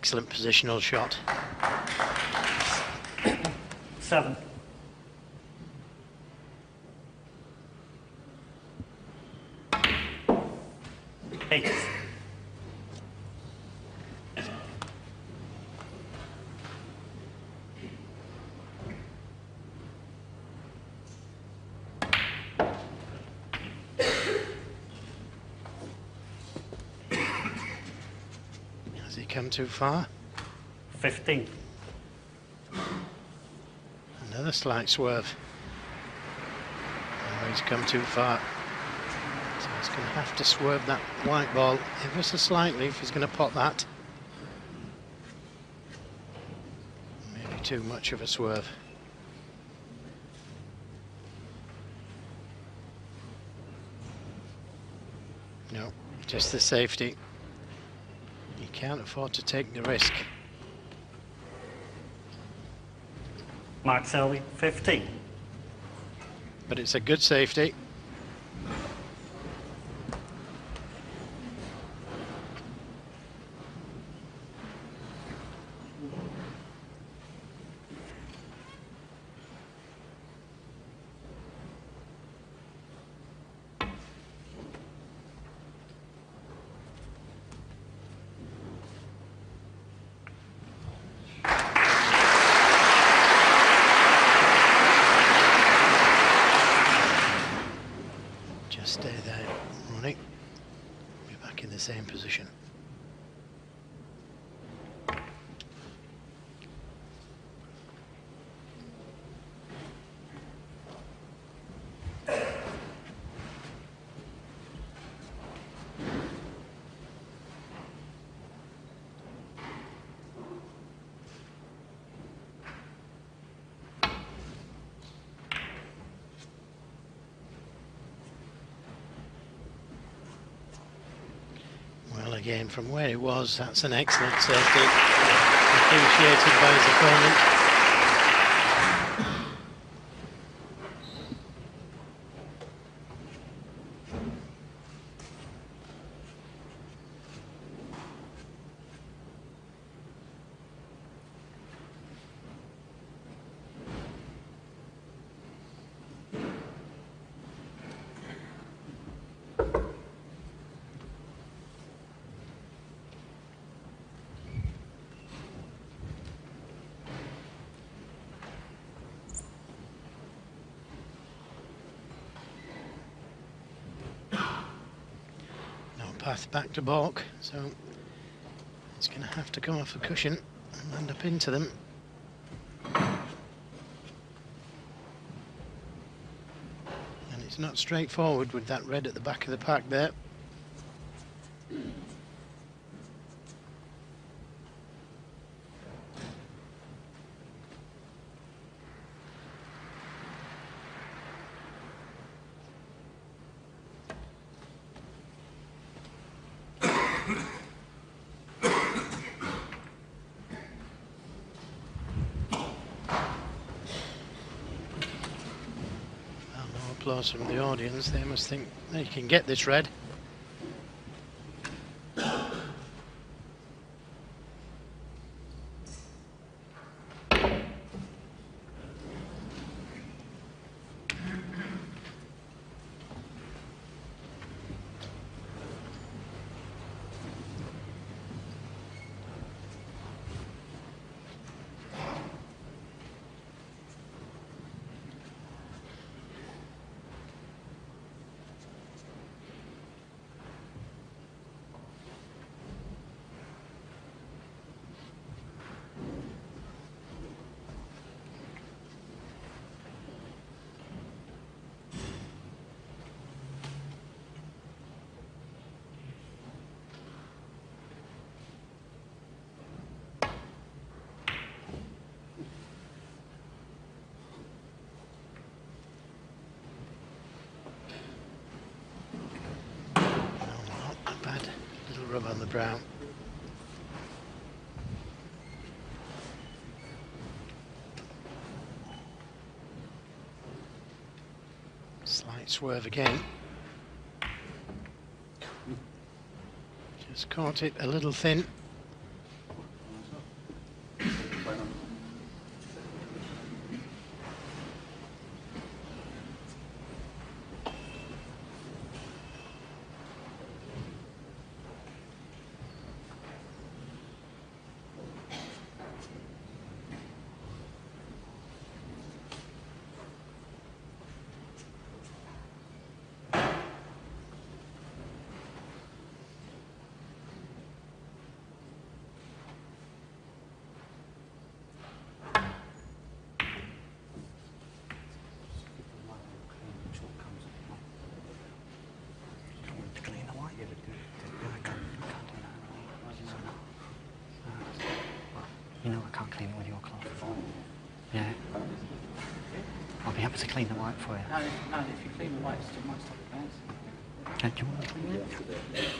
Excellent positional shot. Seven. Eight. Too far. fifteen. Another slight swerve. Oh, he's come too far. So he's going to have to swerve that white ball ever so slightly if he's going to pot that. Maybe too much of a swerve. No, just the safety. He can't afford to take the risk. Mark Selby, fifteen. But it's a good safety. Again, from where it was, that's an excellent safety, appreciated by his opponent. Path back to balk, so it's going to have to come off a cushion and land up into them. And it's not straightforward with that red at the back of the pack there. From the audience, they must think they can get this red. On the brown. Slight swerve again. Just caught it a little thin. You know I can't clean it with your cloth. Yeah? I'll be happy to clean the wipe for you. No, if, no, if you clean the wipe, it's too much like the pants. Don't you want to clean it?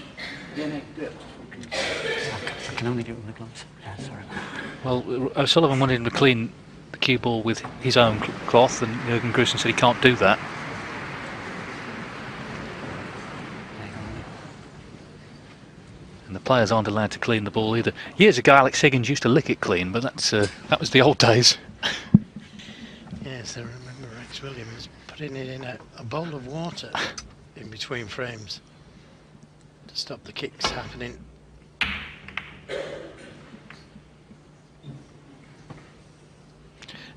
Yeah, no, do it. I can only do it with the gloves. Yeah, sorry. Well, O'Sullivan wanted him to clean the cue ball with his own cloth, and Jürgen Grusen said he can't do that. And the players aren't allowed to clean the ball either. Years ago, Alex Higgins used to lick it clean, but that's uh, that was the old days. Yes, I remember Rex Williams putting it in a, a bowl of water in between frames to stop the kicks happening.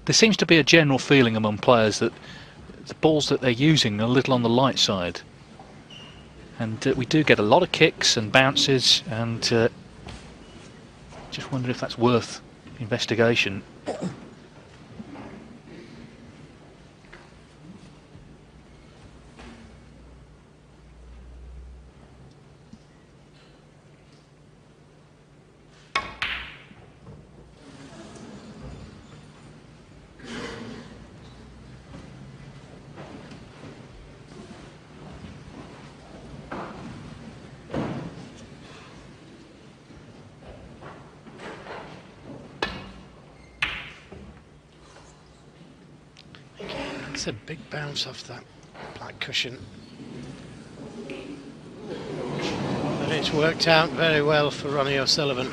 There seems to be a general feeling among players that the balls that they're using are a little on the light side. And uh, we do get a lot of kicks and bounces, and uh, just wonder if that's worth investigation. It's a big bounce off that black cushion, but it's worked out very well for Ronnie O'Sullivan.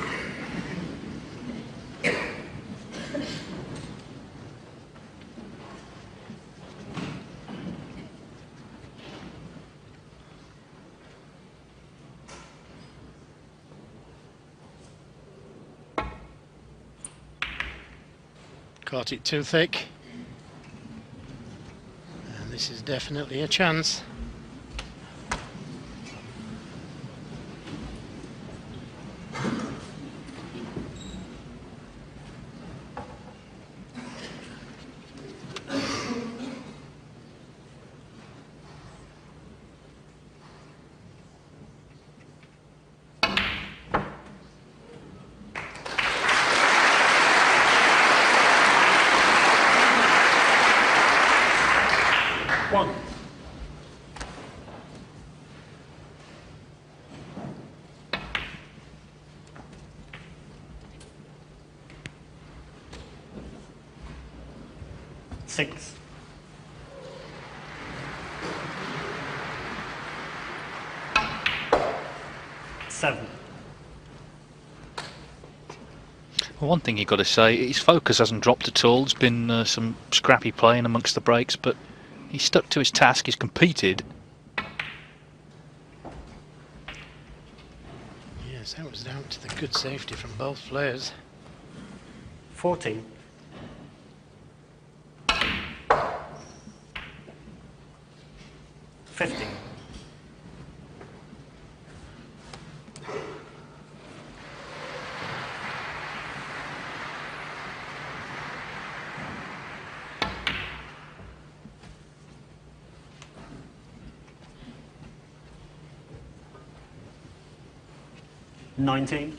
Caught it too thick. This is definitely a chance. Six. Seven. Well, one thing you've got to say, his focus hasn't dropped at all. There's been uh, some scrappy playing amongst the breaks, but he's stuck to his task, he's competed. Yes, that was down to the good safety from both players. Fourteen. fifteen. nineteen.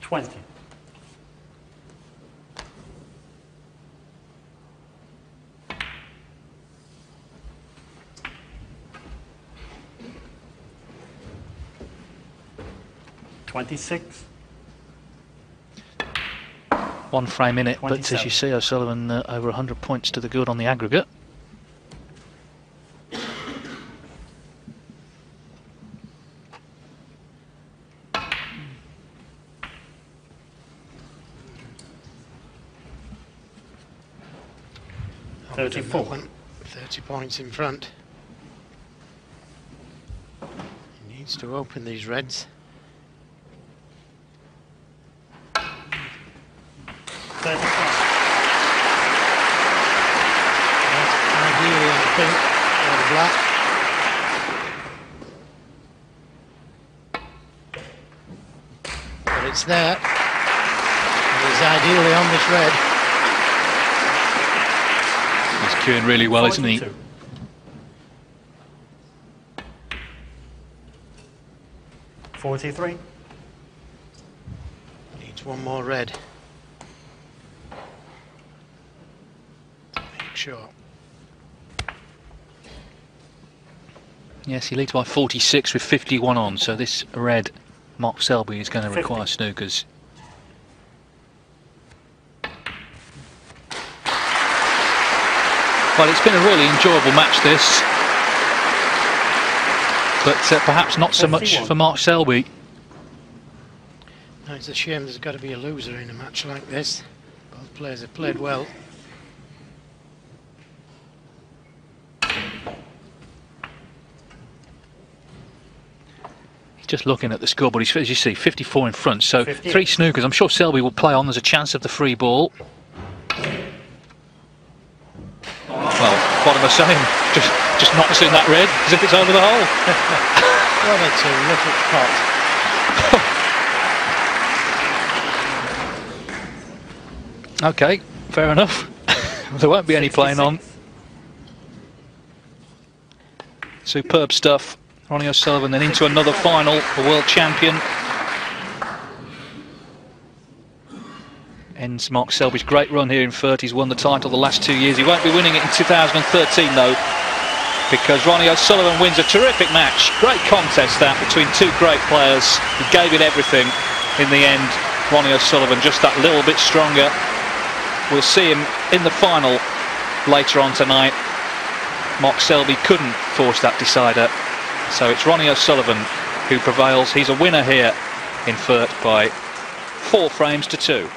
twenty. twenty-six. One frame in it, but as you see, O'Sullivan uh, over one hundred points to the good on the aggregate. thirty-four. thirty points in front. He needs to open these reds. It's there. And he's ideally on this red. He's queuing really well, isn't he? forty-three. Needs one more red. Make sure. Yes, he leads by forty-six with fifty-one on, so this red Mark Selby is going to fifty. Require snookers. Well, it's been a really enjoyable match, this, but uh, perhaps not so much for Mark Selby. No, it's a shame there's got to be a loser in a match like this. Both players have played well. Just looking at the scoreboard, he's, as you see, fifty-four in front, so fifty. Three snookers. I'm sure Selby will play on. There's a chance of the free ball. What am I saying? Just, just not seeing that red as if it's over the hole. Well, that's a terrific pot. Okay, fair enough. There won't be any playing on. Superb stuff. Ronnie O'Sullivan then into another final, the world champion. Ends Mark Selby's great run here in Fürth. He's won the title the last two years. He won't be winning it in two thousand thirteen, though, because Ronnie O'Sullivan wins a terrific match. Great contest, that, between two great players. He gave it everything in the end. Ronnie O'Sullivan just that little bit stronger. We'll see him in the final later on tonight. Mark Selby couldn't force that decider, so it's Ronnie O'Sullivan who prevails. He's a winner here in Fürth by four frames to two.